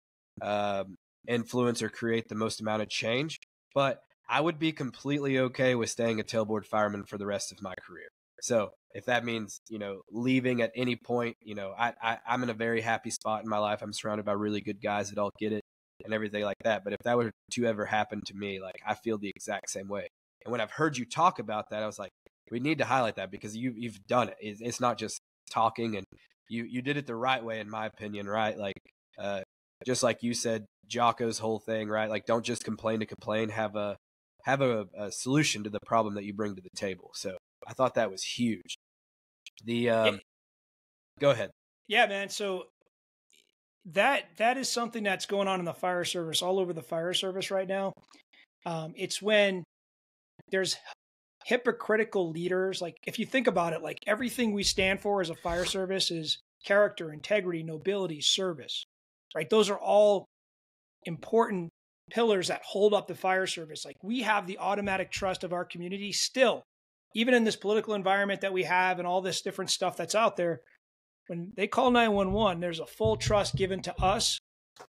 um, influence or create the most amount of change. But I would be completely okay with staying a tailboard fireman for the rest of my career. So if that means, you know, leaving at any point, you know, I, I, I'm in a very happy spot in my life. I'm surrounded by really good guys that all get it and everything like that. But if that were to ever happen to me, like I feel the exact same way. And when I've heard you talk about that, I was like, we need to highlight that because you, you've done it. It's, it's not just talking and You you did it the right way, in my opinion, right? Like, uh, just like you said, Jocko's whole thing, right? Like, don't just complain to complain. Have a have a, a solution to the problem that you bring to the table. So I thought that was huge. The um, yeah. Go ahead. Yeah, man. So that that is something that's going on in the fire service, all over the fire service right now. Um, it's when there's hypocritical leaders. Like if you think about it, like everything we stand for as a fire service is character, integrity, nobility, service, right? Those are all important pillars that hold up the fire service. Like we have the automatic trust of our community still, even in this political environment that we have and all this different stuff that's out there. When they call nine one one, there's a full trust given to us.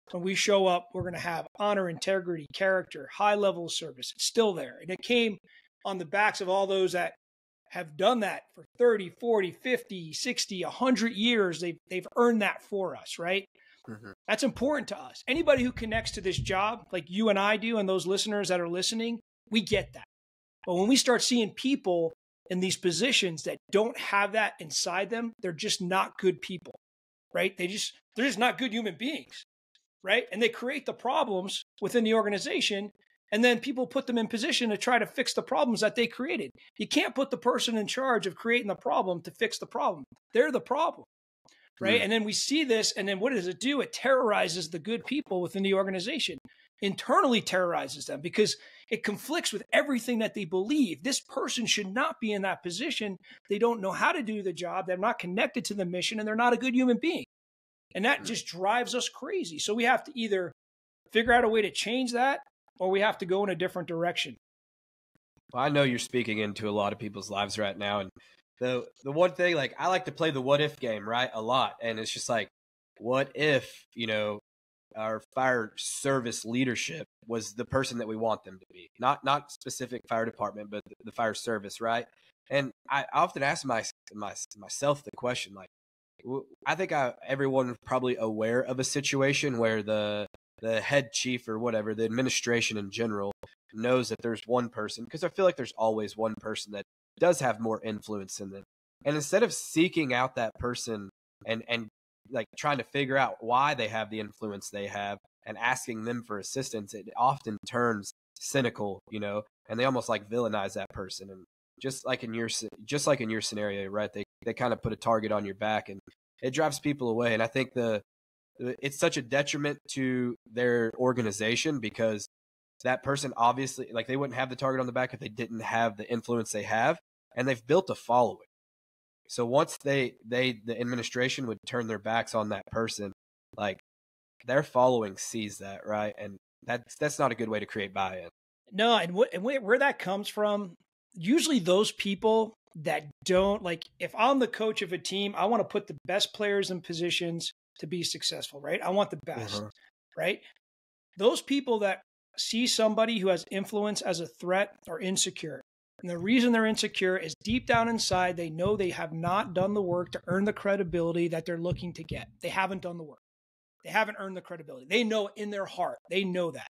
When we show up, we're going to have honor, integrity, character, high level of service. It's still there. And it came on the backs of all those that have done that for thirty, forty, fifty, sixty, a hundred years. They've, they've earned that for us, right? Mm-hmm. That's important to us. Anybody who connects to this job, like you and I do, and those listeners that are listening, we get that. But when we start seeing people in these positions that don't have that inside them, they're just not good people, right? They just, they're just not good human beings, right? And they create the problems within the organization. And then people put them in position to try to fix the problems that they created. You can't put the person in charge of creating the problem to fix the problem. They're the problem, right? Mm-hmm. And then we see this, and then what does it do? It terrorizes the good people within the organization, internally terrorizes them because it conflicts with everything that they believe. This person should not be in that position. They don't know how to do the job. They're not connected to the mission, and they're not a good human being. And that mm-hmm. just drives us crazy. So we have to either figure out a way to change that, or we have to go in a different direction. Well, I know you're speaking into a lot of people's lives right now. And the the one thing, like I like to play the what if game, right? A lot. And it's just like, what if, you know, our fire service leadership was the person that we want them to be? Not not specific fire department, but the, the fire service, right? And I often ask my, my, myself the question, like, I think I, everyone is probably aware of a situation where the the head chief or whatever, the administration in general knows that there's one person, because I feel like there's always one person that does have more influence in them. And instead of seeking out that person and, and like trying to figure out why they have the influence they have and asking them for assistance, it often turns cynical, you know, and they almost like villainize that person. And just like in your, just like in your scenario, right, they, they kind of put a target on your back and it drives people away. And I think the, it's such a detriment to their organization because that person obviously, like they wouldn't have the target on the back if they didn't have the influence they have, and they've built a following. So once they, they, the administration would turn their backs on that person, like their following sees that, right? And that's, that's not a good way to create buy-in. No, and, what, and where that comes from, usually those people that don't, like if I'm the coach of a team, I want to put the best players in positions to be successful, right? I want the best, mm-hmm. right? Those people that see somebody who has influence as a threat are insecure. And the reason they're insecure is deep down inside, they know they have not done the work to earn the credibility that they're looking to get. They haven't done the work. They haven't earned the credibility. They know in their heart, they know that.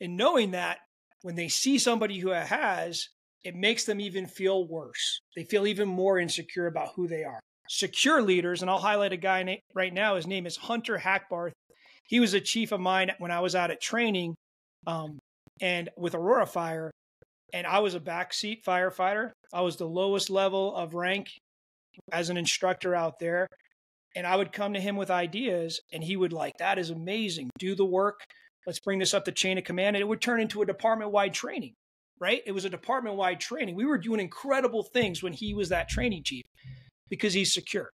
And knowing that, when they see somebody who has, it makes them even feel worse. They feel even more insecure about who they are. Secure leaders, and I'll highlight a guy right now, his name is Hunter Hackbarth. He was a chief of mine when I was out at training um, and with Aurora Fire, and I was a backseat firefighter. I was the lowest level of rank as an instructor out there. And I would come to him with ideas and he would like, that is amazing. Do the work. Let's bring this up the chain of command. And it would turn into a department-wide training, right? It was a department-wide training. We were doing incredible things when he was that training chief because he's secure,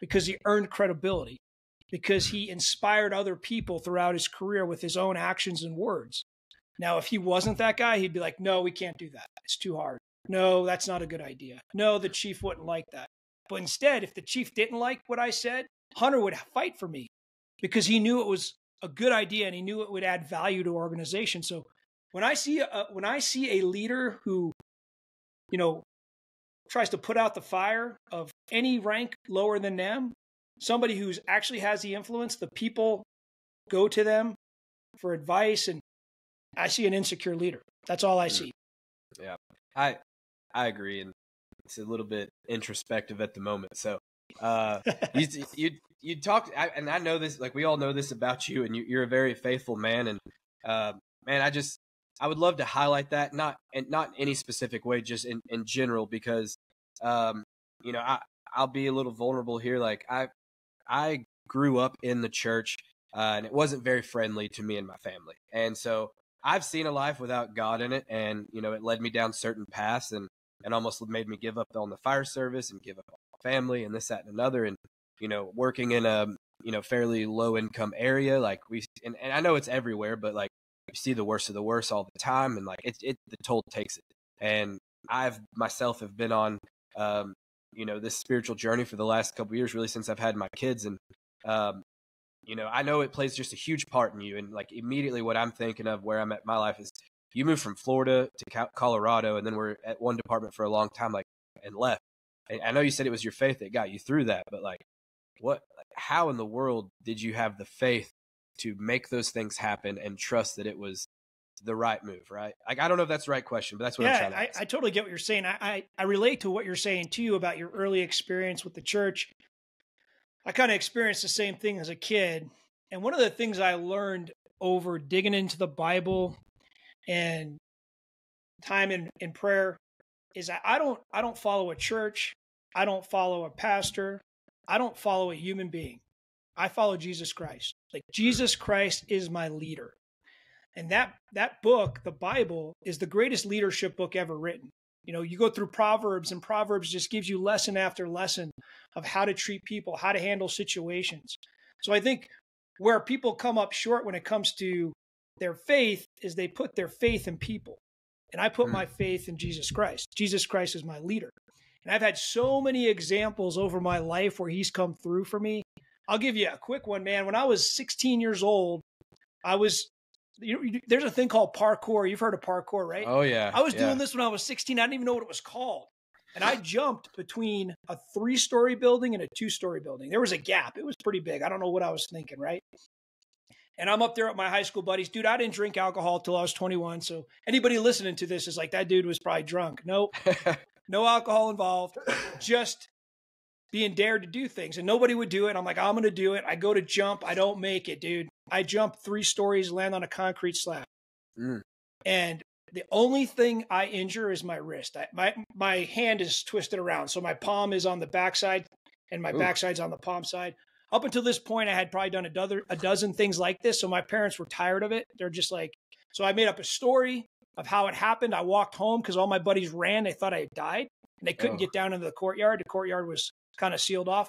because he earned credibility, because he inspired other people throughout his career with his own actions and words. Now, if he wasn't that guy, he'd be like, no, we can't do that. It's too hard. No, that's not a good idea. No, the chief wouldn't like that. But instead, if the chief didn't like what I said, Hunter would fight for me because he knew it was a good idea and he knew it would add value to our organization. So when I see a, when I see a leader who, you know, tries to put out the fire of any rank lower than them, somebody who's actually has the influence, the people go to them for advice, and I see an insecure leader. That's all I see. Yeah, I I agree. And it's a little bit introspective at the moment. So uh, you, you, you talked, I, and I know this, like we all know this about you, and you, you're a very faithful man. And uh, man, I just, I would love to highlight that, not, and not in any specific way, just in, in general, because, um, you know, I, I'll be a little vulnerable here. Like I, I grew up in the church uh, and it wasn't very friendly to me and my family. And so I've seen a life without God in it. And, you know, it led me down certain paths and, and almost made me give up on the fire service and give up on my family and this, that, and another. And, you know, working in a, you know, fairly low income area, like we, and, and I know it's everywhere, but like you see the worst of the worst all the time. And like it, it, the toll takes it. And I've myself have been on, um, you know, this spiritual journey for the last couple of years, really since I've had my kids. And, um, you know, I know it plays just a huge part in you. And like immediately what I'm thinking of where I'm at in my life is, you moved from Florida to Colorado, and then we're at one department for a long time, like, and left. And I know you said it was your faith that got you through that, but like, what, like, how in the world did you have the faith to make those things happen and trust that it was the right move, right? Like, I don't know if that's the right question, but that's what yeah, I'm trying to ask. I, I totally get what you're saying. I, I, I relate to what you're saying too about your early experience with the church. I kind of experienced the same thing as a kid. And one of the things I learned over digging into the Bible and time in, in prayer is that I don't, I don't follow a church. I don't follow a pastor. I don't follow a human being. I follow Jesus Christ. Like Jesus Christ is my leader. And that, that book, the Bible, is the greatest leadership book ever written. You know, you go through Proverbs, and Proverbs just gives you lesson after lesson of how to treat people, how to handle situations. So I think where people come up short when it comes to their faith is they put their faith in people. And I put mm. my faith in Jesus Christ. Jesus Christ is my leader. And I've had so many examples over my life where he's come through for me. I'll give you a quick one, man. When I was sixteen years old, I was, you know, there's a thing called parkour. You've heard of parkour, right? Oh yeah. I was yeah. doing this when I was sixteen. I didn't even know what it was called. And I jumped between a three-story building and a two-story building. There was a gap. It was pretty big. I don't know what I was thinking, right? And I'm up there with my high school buddies. Dude, I didn't drink alcohol till I was twenty-one. So anybody listening to this is like, that dude was probably drunk. Nope. No alcohol involved. Just being dared to do things, and nobody would do it. I'm like, I'm going to do it. I go to jump. I don't make it, dude. I jump three stories, land on a concrete slab. Mm. And the only thing I injure is my wrist. I, my, my hand is twisted around. So my palm is on the backside and my Ooh. backside's on the palm side. Up until this point, I had probably done a, do- a dozen things like this. So my parents were tired of it. They're just like, so I made up a story of how it happened. I walked home because all my buddies ran. They thought I had died and they couldn't oh. get down into the courtyard. The courtyard was kind of sealed off.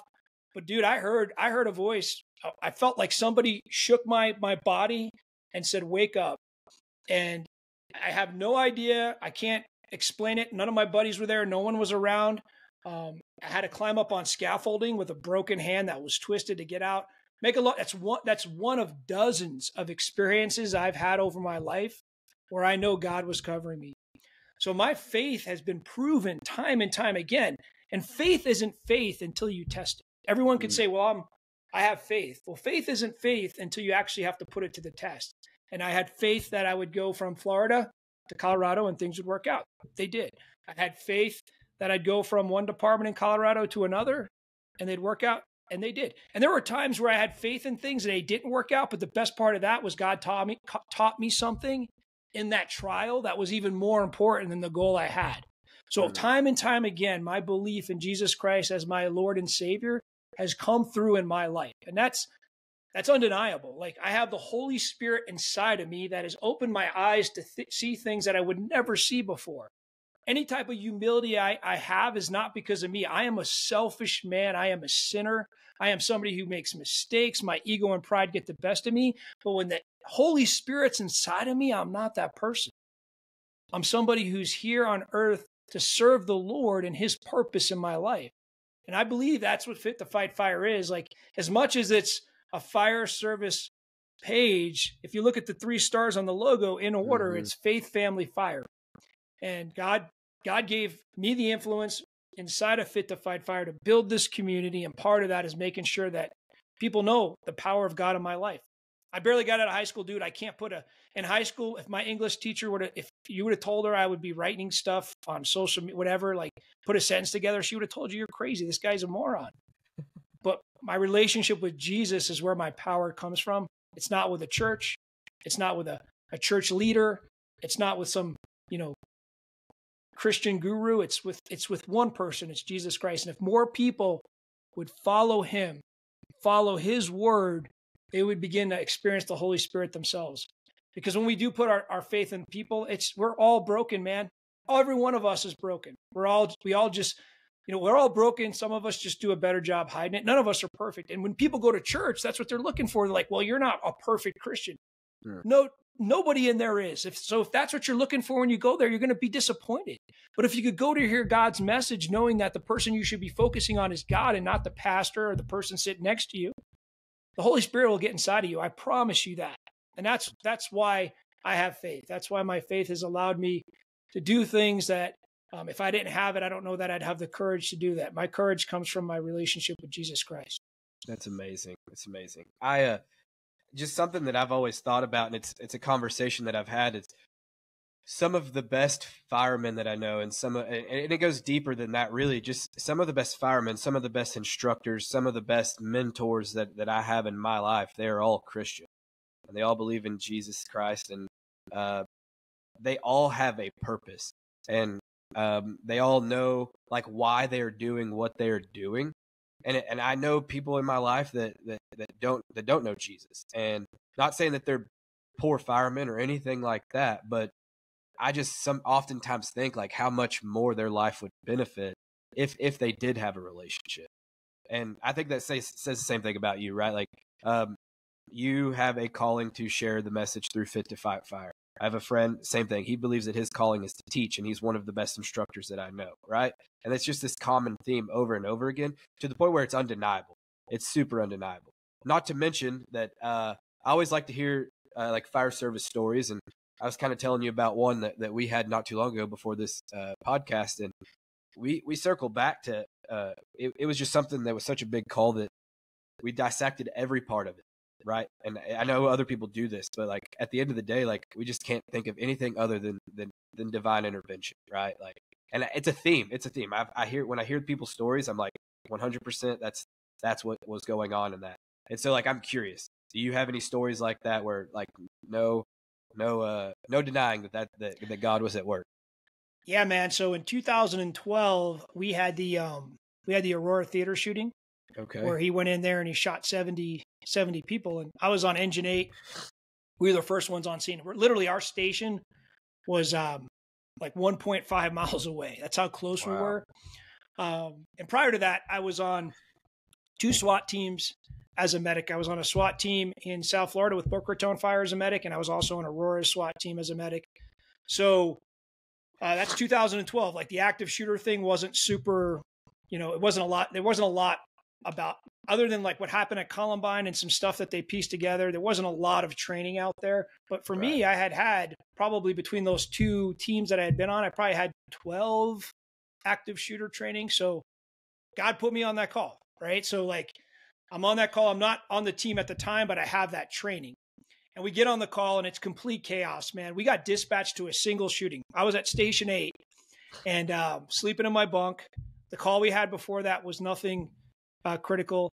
But dude, I heard, I heard a voice. I felt like somebody shook my, my body and said, wake up. And I have no idea. I can't explain it. None of my buddies were there. No one was around. Um, I had to climb up on scaffolding with a broken hand that was twisted to get out. Make a lot. That's one, that's one of dozens of experiences I've had over my life where I know God was covering me. So my faith has been proven time and time again. And faith isn't faith until you test it. Everyone could mm-hmm. say, well, I'm, I have faith. Well, faith isn't faith until you actually have to put it to the test. And I had faith that I would go from Florida to Colorado and things would work out. They did. I had faith that I'd go from one department in Colorado to another and they'd work out, and they did. And there were times where I had faith in things and they didn't work out. But the best part of that was God taught me, taught me something in that trial that was even more important than the goal I had. So mm-hmm. time and time again, my belief in Jesus Christ as my Lord and Savior has come through in my life. And that's That's undeniable. Like, I have the Holy Spirit inside of me that has opened my eyes to th- see things that I would never see before. Any type of humility I, I have is not because of me. I am a selfish man. I am a sinner. I am somebody who makes mistakes. My ego and pride get the best of me. But when the Holy Spirit's inside of me, I'm not that person. I'm somebody who's here on earth to serve the Lord and his purpose in my life. And I believe that's what Fit to Fight Fire is. Like, as much as it's a fire service page, if you look at the three stars on the logo in order, mm-hmm. it's faith, family, fire. And God, God gave me the influence inside of Fit to Fight Fire to build this community. And part of that is making sure that people know the power of God in my life. I barely got out of high school, dude. I can't put a, in high school, if my English teacher would have, if you would have told her I would be writing stuff on social media, whatever, like put a sentence together, she would have told you, you're crazy. This guy's a moron. But my relationship with Jesus is where my power comes from. It's not with a church. It's not with a, a church leader. It's not with some, you know, Christian guru. It's with, it's with one person. It's Jesus Christ. And if more people would follow him, follow his word, they would begin to experience the Holy Spirit themselves. Because when we do put our, our faith in people, it's, we're all broken, man. Every one of us is broken. We're all, we all just... You know, we're all broken. Some of us just do a better job hiding it. None of us are perfect. And when people go to church, that's what they're looking for. They're like, well, you're not a perfect Christian. Yeah. No, nobody in there is. If so, if that's what you're looking for when you go there, you're going to be disappointed. But if you could go to hear God's message, knowing that the person you should be focusing on is God and not the pastor or the person sitting next to you, the Holy Spirit will get inside of you. I promise you that. And that's, that's why I have faith. That's why my faith has allowed me to do things that Um, if I didn't have it, I don't know that I'd have the courage to do that. My courage comes from my relationship with Jesus Christ. That's amazing. It's amazing. I uh, just something that I've always thought about, and it's it's a conversation that I've had. It's some of the best firemen that I know, and some, and it goes deeper than that, really. Just some of the best firemen, some of the best instructors, some of the best mentors that that I have in my life. They are all Christian, and they all believe in Jesus Christ, and uh, they all have a purpose. And Um, they all know like why they're doing what they're doing. And, and I know people in my life that, that, that don't, that don't know Jesus, and not saying that they're poor firemen or anything like that, but I just some oftentimes think like how much more their life would benefit if, if they did have a relationship. And I think that says, says the same thing about you, right? Like, um, you have a calling to share the message through Fit to Fight Fire. I have a friend, same thing. He believes that his calling is to teach, and he's one of the best instructors that I know, right? And it's just this common theme over and over again, to the point where it's undeniable. It's super undeniable. Not to mention that uh, I always like to hear uh, like fire service stories, and I was kind of telling you about one that, that we had not too long ago before this uh, podcast, and we we circled back to uh, it, it was just something that was such a big call that we dissected every part of it. Right. And I know other people do this, but like at the end of the day, like we just can't think of anything other than, than, than divine intervention. Right. Like, and it's a theme, it's a theme. I, I hear, when I hear people's stories, I'm like, one hundred percent. That's, that's what was going on in that. And so like, I'm curious, do you have any stories like that where like, no, no, uh, no denying that, that, that, that God was at work? Yeah, man. So in two thousand twelve, we had the, um, we had the Aurora theater shooting. Okay. Where he went in there and he shot seventy people. And I was on Engine eight. We were the first ones on scene. We're, literally, our station was um, like one point five miles away. That's how close wow. we were. Um, and prior to that, I was on two SWAT teams as a medic. I was on a SWAT team in South Florida with Boca Raton Fire as a medic, and I was also on Aurora's SWAT team as a medic. So uh, that's two thousand twelve. Like the active shooter thing wasn't super, you know, it wasn't a lot. There wasn't a lot about, other than like what happened at Columbine and some stuff that they pieced together. There wasn't a lot of training out there, but for right. me, I had had probably between those two teams that I had been on, I probably had twelve active shooter training. So God put me on that call, right? So like I'm on that call. I'm not on the team at the time, but I have that training, and we get on the call and it's complete chaos, man. We got dispatched to a single shooting. I was at Station eight and um, sleeping in my bunk. The call we had before that was nothing Uh, critical.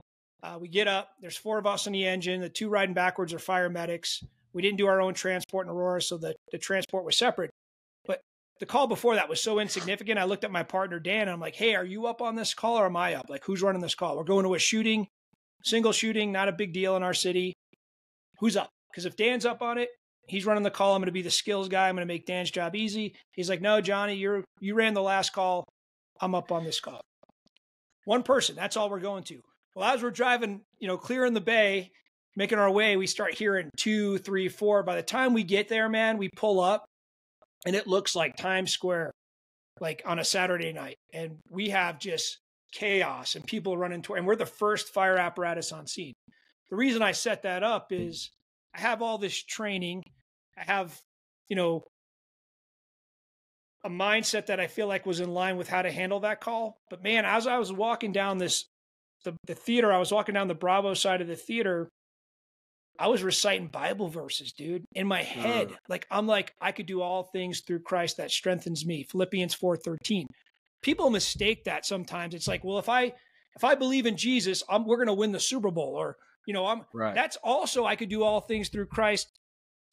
Uh, we get up. There's four of us in the engine. The two riding backwards are fire medics. We didn't do our own transport in Aurora, so the, the transport was separate. But the call before that was so insignificant. I looked at my partner, Dan, and I'm like, hey, are you up on this call or am I up? Like, who's running this call? We're going to a shooting, single shooting, not a big deal in our city. Who's up? Because if Dan's up on it, he's running the call. I'm going to be the skills guy. I'm going to make Dan's job easy. He's like, no, Johnny, you're, you ran the last call. I'm up on this call. One person, that's all we're going to. Well, as we're driving, you know, clearing the bay, making our way, we start hearing two, three, four. By the time we get there, man, we pull up and it looks like Times Square, like on a Saturday night. And we have just chaos and people running toward, and we're the first fire apparatus on scene. The reason I set that up is I have all this training. I have, you know, a mindset that I feel like was in line with how to handle that call. But man, as I was walking down this, the, the theater, I was walking down the Bravo side of the theater. I was reciting Bible verses, dude, in my head. Like, I'm like, I could do all things through Christ that strengthens me. Philippians four thirteen. People mistake that sometimes. It's like, well, if I, if I believe in Jesus, I'm, we're going to win the Super Bowl, or, you know, I'm right. That's also, I could do all things through Christ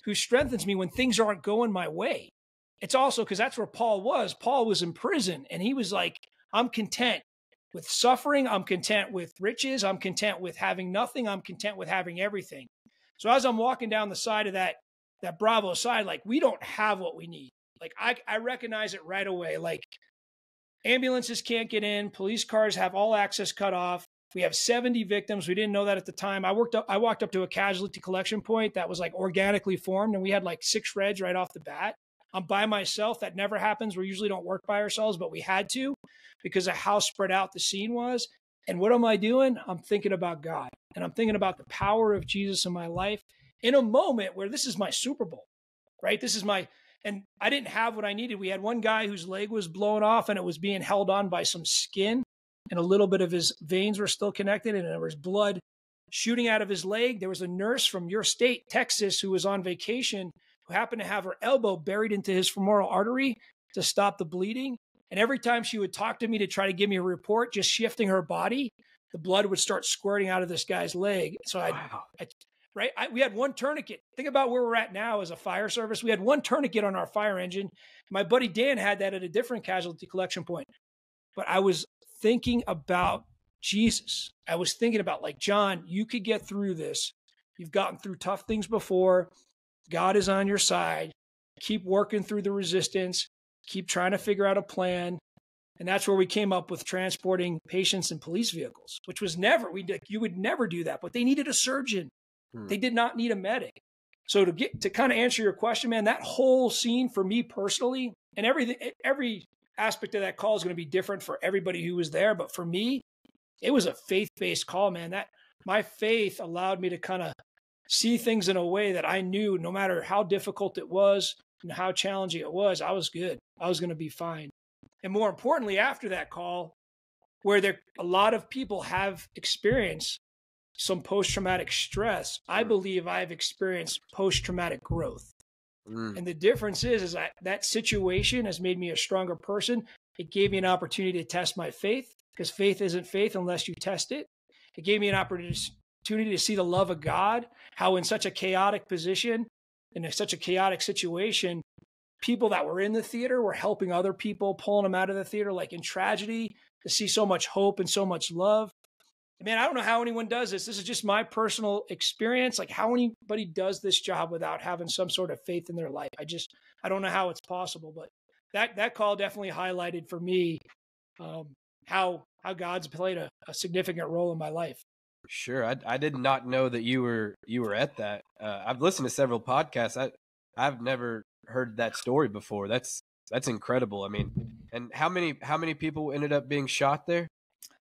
who strengthens me when things aren't going my way. It's also because that's where Paul was. Paul was in prison and he was like, I'm content with suffering. I'm content with riches. I'm content with having nothing. I'm content with having everything. So as I'm walking down the side of that, that Bravo side, like, we don't have what we need. Like I, I recognize it right away. Like, ambulances can't get in. Police cars have all access cut off. We have seventy victims. We didn't know that at the time. I worked up, I walked up to a casualty collection point that was like organically formed. And we had like six reds right off the bat. I'm by myself. That never happens. We usually don't work by ourselves, but we had to because of how spread out the scene was. And what am I doing? I'm thinking about God, and I'm thinking about the power of Jesus in my life in a moment where this is my Super Bowl, right? This is my, and I didn't have what I needed. We had one guy whose leg was blown off and it was being held on by some skin, and a little bit of his veins were still connected, and there was blood shooting out of his leg. There was a nurse from your state, Texas, who was on vacation, who happened to have her elbow buried into his femoral artery to stop the bleeding. And every time she would talk to me to try to give me a report, just shifting her body, the blood would start squirting out of this guy's leg. So I, wow. I right, I, we had one tourniquet. Think about where we're at now as a fire service. We had one tourniquet on our fire engine. My buddy Dan had that at a different casualty collection point. But I was thinking about Jesus. I was thinking about, like, John, you could get through this. You've gotten through tough things before. God is on your side. Keep working through the resistance. Keep trying to figure out a plan. And that's where we came up with transporting patients in police vehicles, which was never, we did, you would never do that, but they needed a surgeon. Hmm. They did not need a medic. So to get, to kind of answer your question, man, that whole scene for me personally, and everything, every aspect of that call is going to be different for everybody who was there. But for me, it was a faith-based call, man. That my faith allowed me to kind of see things in a way that I knew no matter how difficult it was and how challenging it was, I was good. I was going to be fine. And more importantly, after that call, where there, a lot of people have experienced some post-traumatic stress, I believe I've experienced post-traumatic growth. Mm. And the difference is, is I, that situation has made me a stronger person. It gave me an opportunity to test my faith. because faith isn't faith unless you test it. It gave me an opportunity to see the love of God, how in such a chaotic position and in such a chaotic situation, people that were in the theater were helping other people, pulling them out of the theater, like in tragedy, to see so much hope and so much love. Man, I don't know how anyone does this. This is just my personal experience. Like, how anybody does this job without having some sort of faith in their life. I just, I don't know how it's possible, but that, that call definitely highlighted for me um, how, how God's played a, a significant role in my life. Sure. I, I did not know that you were, you were at that. Uh, I've listened to several podcasts. I, I've never heard that story before. That's, that's incredible. I mean, and how many, how many people ended up being shot there?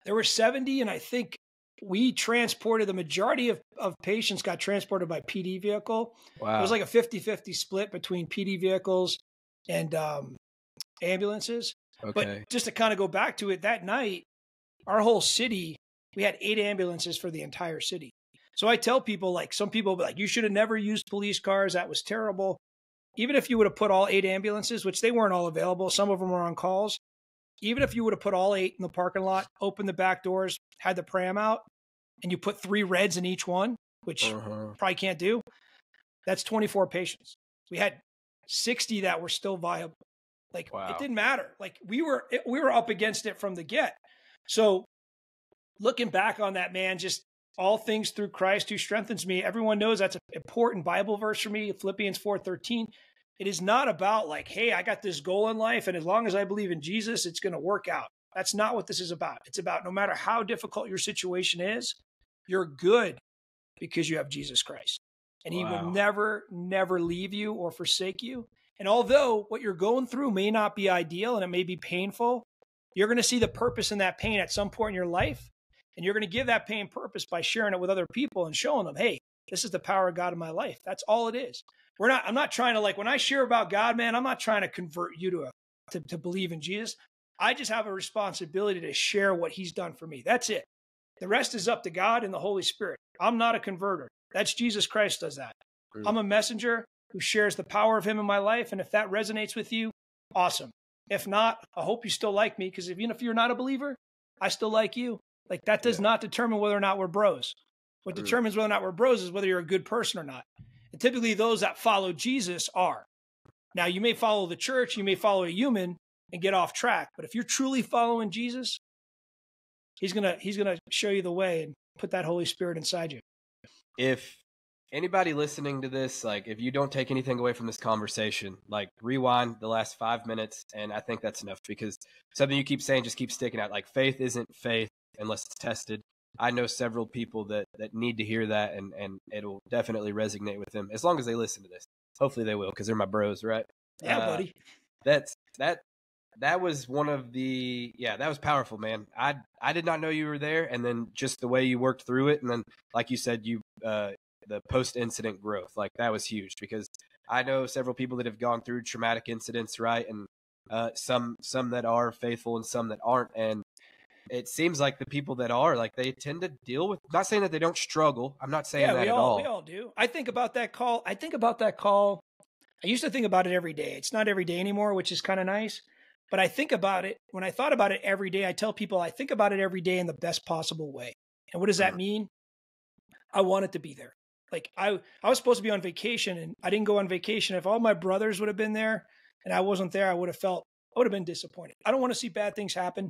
There were seventy, and I think we transported, the majority of, of patients got transported by P D vehicle. Wow. It was like a fifty fifty split between P D vehicles and um, ambulances. Okay. But just to kind of go back to it, that night, our whole city, we had eight ambulances for the entire city. So I tell people, like, some people be like, you should have never used police cars. That was terrible. Even if you would have put all eight ambulances, which they weren't all available, some of them were on calls. Even if you would have put all eight in the parking lot, opened the back doors, had the pram out, and you put three reds in each one, which uh-huh. probably can't do, that's twenty-four patients. We had sixty that were still viable. Like, wow. It didn't matter. Like, we were, it, we were up against it from the get. So looking back on that, man, just all things through Christ who strengthens me. Everyone knows that's an important Bible verse for me, Philippians four thirteen. It is not about like, hey, I got this goal in life, and as long as I believe in Jesus, it's going to work out. That's not what this is about. It's about no matter how difficult your situation is, you're good because you have Jesus Christ. And wow. He will never, never leave you or forsake you. And although what you're going through may not be ideal and it may be painful, you're going to see the purpose in that pain at some point in your life. And you're going to give that pain purpose by sharing it with other people and showing them, hey, this is the power of God in my life. That's all it is. We're not, I'm not trying to, like, when I share about God, man, I'm not trying to convert you to, a, to to believe in Jesus. I just have a responsibility to share what he's done for me. That's it. The rest is up to God and the Holy Spirit. I'm not a converter. That's Jesus Christ does that. Really? I'm a messenger who shares the power of him in my life. And if that resonates with you, awesome. If not, I hope you still like me, because even if you're not a believer, I still like you. Like, that does yeah. not determine whether or not we're bros. What really? determines whether or not we're bros is whether you're a good person or not. And typically those that follow Jesus are. Now, you may follow the church, you may follow a human and get off track, but if you're truly following Jesus, he's going to he's going to show you the way and put that Holy Spirit inside you. If anybody listening to this, like, if you don't take anything away from this conversation, like, rewind the last five minutes, and I think that's enough, because something you keep saying just keeps sticking out. Like, faith isn't faith unless it's tested. I know several people that, that need to hear that, and, and it'll definitely resonate with them as long as they listen to this. Hopefully they will, because they're my bros, right? Yeah, uh, buddy. That's that. That was one of the yeah. That was powerful, man. I I did not know you were there, and then just the way you worked through it, and then like you said, you uh, the post incident growth, like, that was huge, because I know several people that have gone through traumatic incidents, right? And uh, some some that are faithful and some that aren't, and it seems like the people that are, like, they tend to deal with, not saying that they don't struggle. I'm not saying yeah, that we at all, all. We all do. I think about that call. I think about that call. I used to think about it every day. It's not every day anymore, which is kind of nice. But I think about it. When I thought about it every day, I tell people I think about it every day in the best possible way. And what does that mean? I wanted to be there. Like, I, I was supposed to be on vacation, and I didn't go on vacation. If all my brothers would have been there and I wasn't there, I would have felt, I would have been disappointed. I don't want to see bad things happen.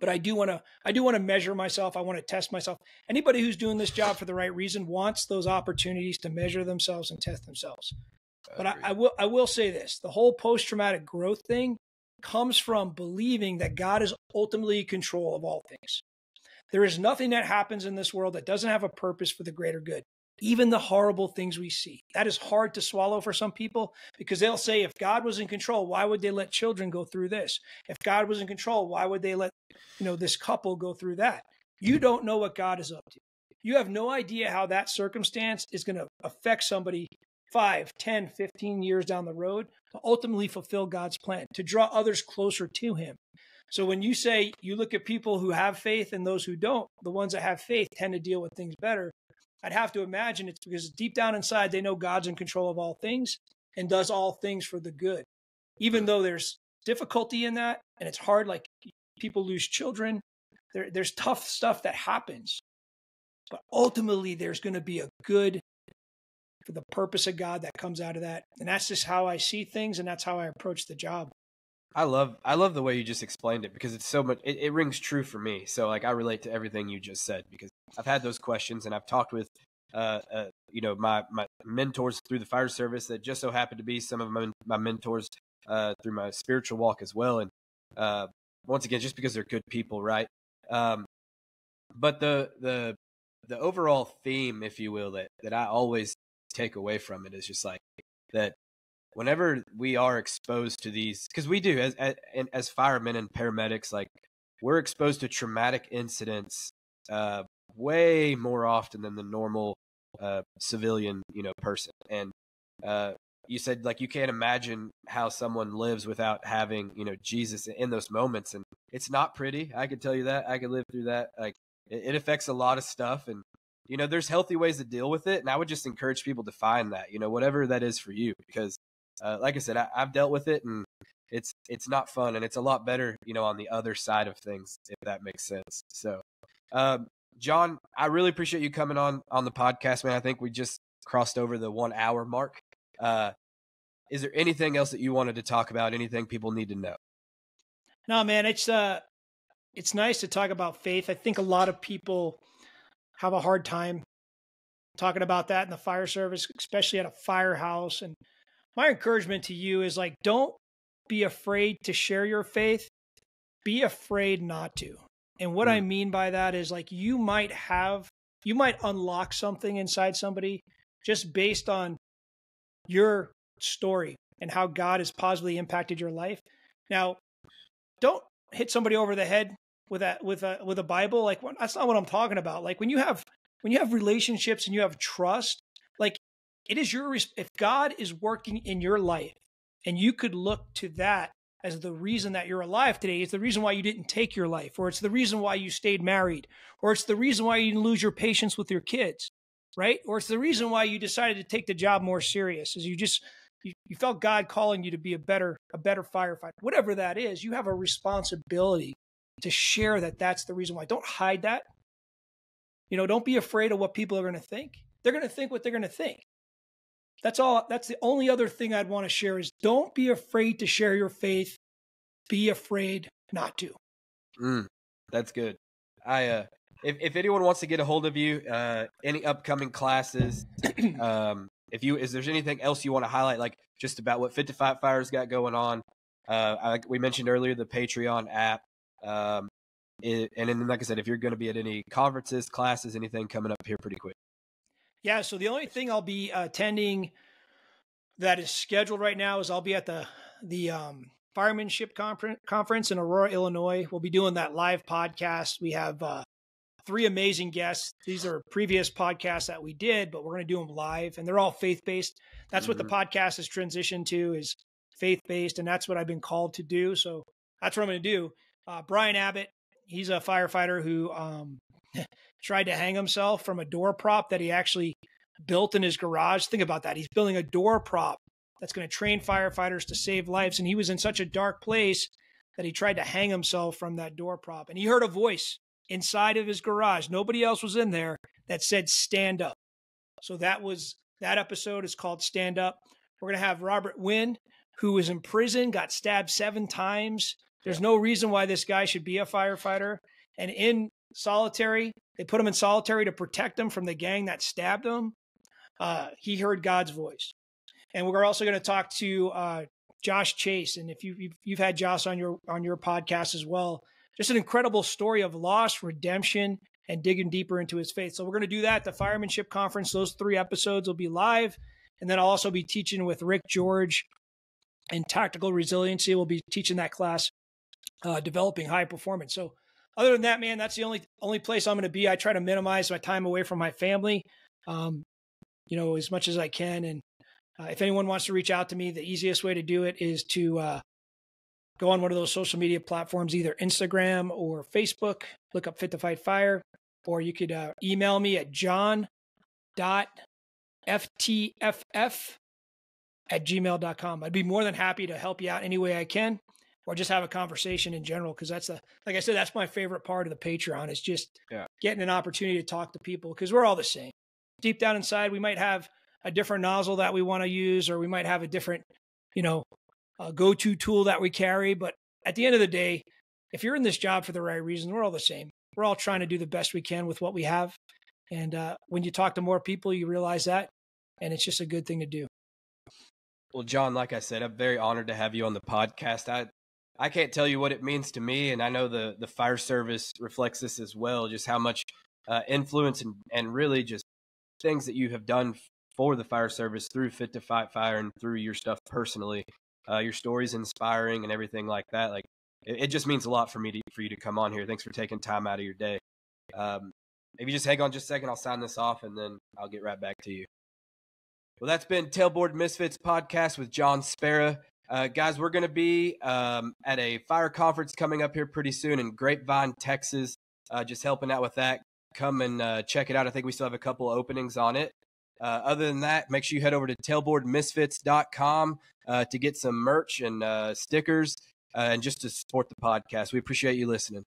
But I do want to, I do want to measure myself. I want to test myself. Anybody who's doing this job for the right reason wants those opportunities to measure themselves and test themselves. I but I, I will, I will say this, the whole post-traumatic growth thing comes from believing that God is ultimately in control of all things. There is nothing that happens in this world that doesn't have a purpose for the greater good. Even the horrible things we see. That is hard to swallow for some people, because they'll say, if God was in control, why would they let children go through this? If God was in control, why would they let, you know, this couple go through that? You don't know what God is up to. You have no idea how that circumstance is going to affect somebody five, ten, fifteen years down the road to ultimately fulfill God's plan, to draw others closer to him. So when you say, you look at people who have faith and those who don't, the ones that have faith tend to deal with things better. I'd have to imagine it's because deep down inside, they know God's in control of all things and does all things for the good. Even though there's difficulty in that, and it's hard, like people lose children, there, there's tough stuff that happens, but ultimately there's going to be a good for the purpose of God that comes out of that. And that's just how I see things. And that's how I approach the job. I love, I love the way you just explained it, because it's so much, it, it rings true for me. So like, I relate to everything you just said, because I've had those questions and I've talked with, uh, uh you know, my, my mentors through the fire service that just so happened to be some of my, my mentors, uh, through my spiritual walk as well. And, uh, once again, just because they're good people, right? Um, but the, the, the overall theme, if you will, that, that I always take away from it is just like that whenever we are exposed to these, because we do as, as, as firemen and paramedics, like we're exposed to traumatic incidents, uh, way more often than the normal, uh, civilian, you know, person. And, uh, you said like, you can't imagine how someone lives without having, you know, Jesus in those moments. And it's not pretty. I can tell you that. I could live through that. Like it, it affects a lot of stuff. And, you know, there's healthy ways to deal with it. And I would just encourage people to find that, you know, whatever that is for you, because uh, like I said, I, I've dealt with it and it's, it's not fun and it's a lot better, you know, on the other side of things, if that makes sense. So, um, John, I really appreciate you coming on, on the podcast, man. I think we just crossed over the one hour mark. Uh, is there anything else that you wanted to talk about? Anything people need to know? No, man, it's, uh, it's nice to talk about faith. I think a lot of people have a hard time talking about that in the fire service, especially at a firehouse. And my encouragement to you is like, don't be afraid to share your faith, be afraid not to. And what mm. I mean by that is like, you might have, you might unlock something inside somebody just based on your story and how God has positively impacted your life. Now, don't hit somebody over the head with a, with a, with a Bible. Like well, that's not what I'm talking about. Like when you have, when you have relationships and you have trust, like it is your, if God is working in your life and you could look to that as the reason that you're alive today, it's the reason why you didn't take your life, or it's the reason why you stayed married, or it's the reason why you didn't lose your patience with your kids. Right? Or it's the reason why you decided to take the job more serious, is you just, you, you felt God calling you to be a better, a better firefighter, whatever that is. You have a responsibility to share that. That's the reason why. Don't hide that. You know, don't be afraid of what people are going to think. They're going to think what they're going to think. That's all. That's the only other thing I'd want to share is don't be afraid to share your faith. Be afraid not to. Mm, that's good. I, uh, If, if anyone wants to get a hold of you, uh, any upcoming classes, um, if you, is there's anything else you want to highlight, like just about what Fit to Fight Fire's got going on? Uh, I, we mentioned earlier the Patreon app. Um, it, and then, like I said, if you're going to be at any conferences, classes, anything coming up here pretty quick. Yeah. So the only thing I'll be attending that is scheduled right now is I'll be at the, the, um, Firemanship Conference in Aurora, Illinois. We'll be doing that live podcast. We have, uh, three amazing guests. These are previous podcasts that we did, but we're going to do them live and they're all faith-based. That's mm-hmm. what the podcast has transitioned to, is faith-based. And that's what I've been called to do. So that's what I'm going to do. Uh, Brian Abbott, he's a firefighter who um, tried to hang himself from a door prop that he actually built in his garage. Think about that. He's building a door prop that's going to train firefighters to save lives. And he was in such a dark place that he tried to hang himself from that door prop. And he heard a voice inside of his garage. Nobody else was in there, that said, stand up. So that was, that episode is called Stand Up. We're going to have Robert Wind, who was in prison, got stabbed seven times. There's no reason why this guy should be a firefighter. And in solitary, they put him in solitary to protect him from the gang that stabbed him. Uh, he heard God's voice. And we're also going to talk to uh, Josh Chase. And if you, you've, you've had Josh on your, on your podcast as well, just an incredible story of loss, redemption, and digging deeper into his faith. So we're going to do that. The Firemanship Conference, those three episodes will be live. And then I'll also be teaching with Rick George in Tactical Resiliency. We'll be teaching that class, uh, developing high performance. So other than that, man, that's the only, only place I'm going to be. I try to minimize my time away from my family, um, you know, as much as I can. And uh, if anyone wants to reach out to me, the easiest way to do it is to, uh, go on one of those social media platforms, either Instagram or Facebook, look up Fit to Fight Fire, or you could uh, email me at john dot f t f f at gmail dot com. I'd be more than happy to help you out any way I can. or just have a conversation in general. Cause that's the, like I said, that's my favorite part of the Patreon is just yeah. getting an opportunity to talk to people. Cause we're all the same deep down inside. We might have a different nozzle that we want to use, or we might have a different, you know, uh, go-to tool that we carry. But at the end of the day, if you're in this job for the right reason, we're all the same. We're all trying to do the best we can with what we have. And uh, when you talk to more people, you realize that, and it's just a good thing to do. Well, John, like I said, I'm very honored to have you on the podcast. I, I can't tell you what it means to me, and I know the, the fire service reflects this as well, just how much uh, influence and, and really just things that you have done for the fire service through Fit to Fight Fire and through your stuff personally. Uh, your story's inspiring and everything like that. Like, it, it just means a lot for me to, for you to come on here. Thanks for taking time out of your day. Um, if you just hang on just a second, I'll sign this off, and then I'll get right back to you. Well, that's been Tailboard Misfits Podcast with John Spera. Uh, guys, we're going to be um, at a fire conference coming up here pretty soon in Grapevine, Texas, uh, just helping out with that. Come and uh, check it out. I think we still have a couple openings on it. Uh, other than that, make sure you head over to tailboard misfits dot com uh, to get some merch and uh, stickers uh, and just to support the podcast. We appreciate you listening.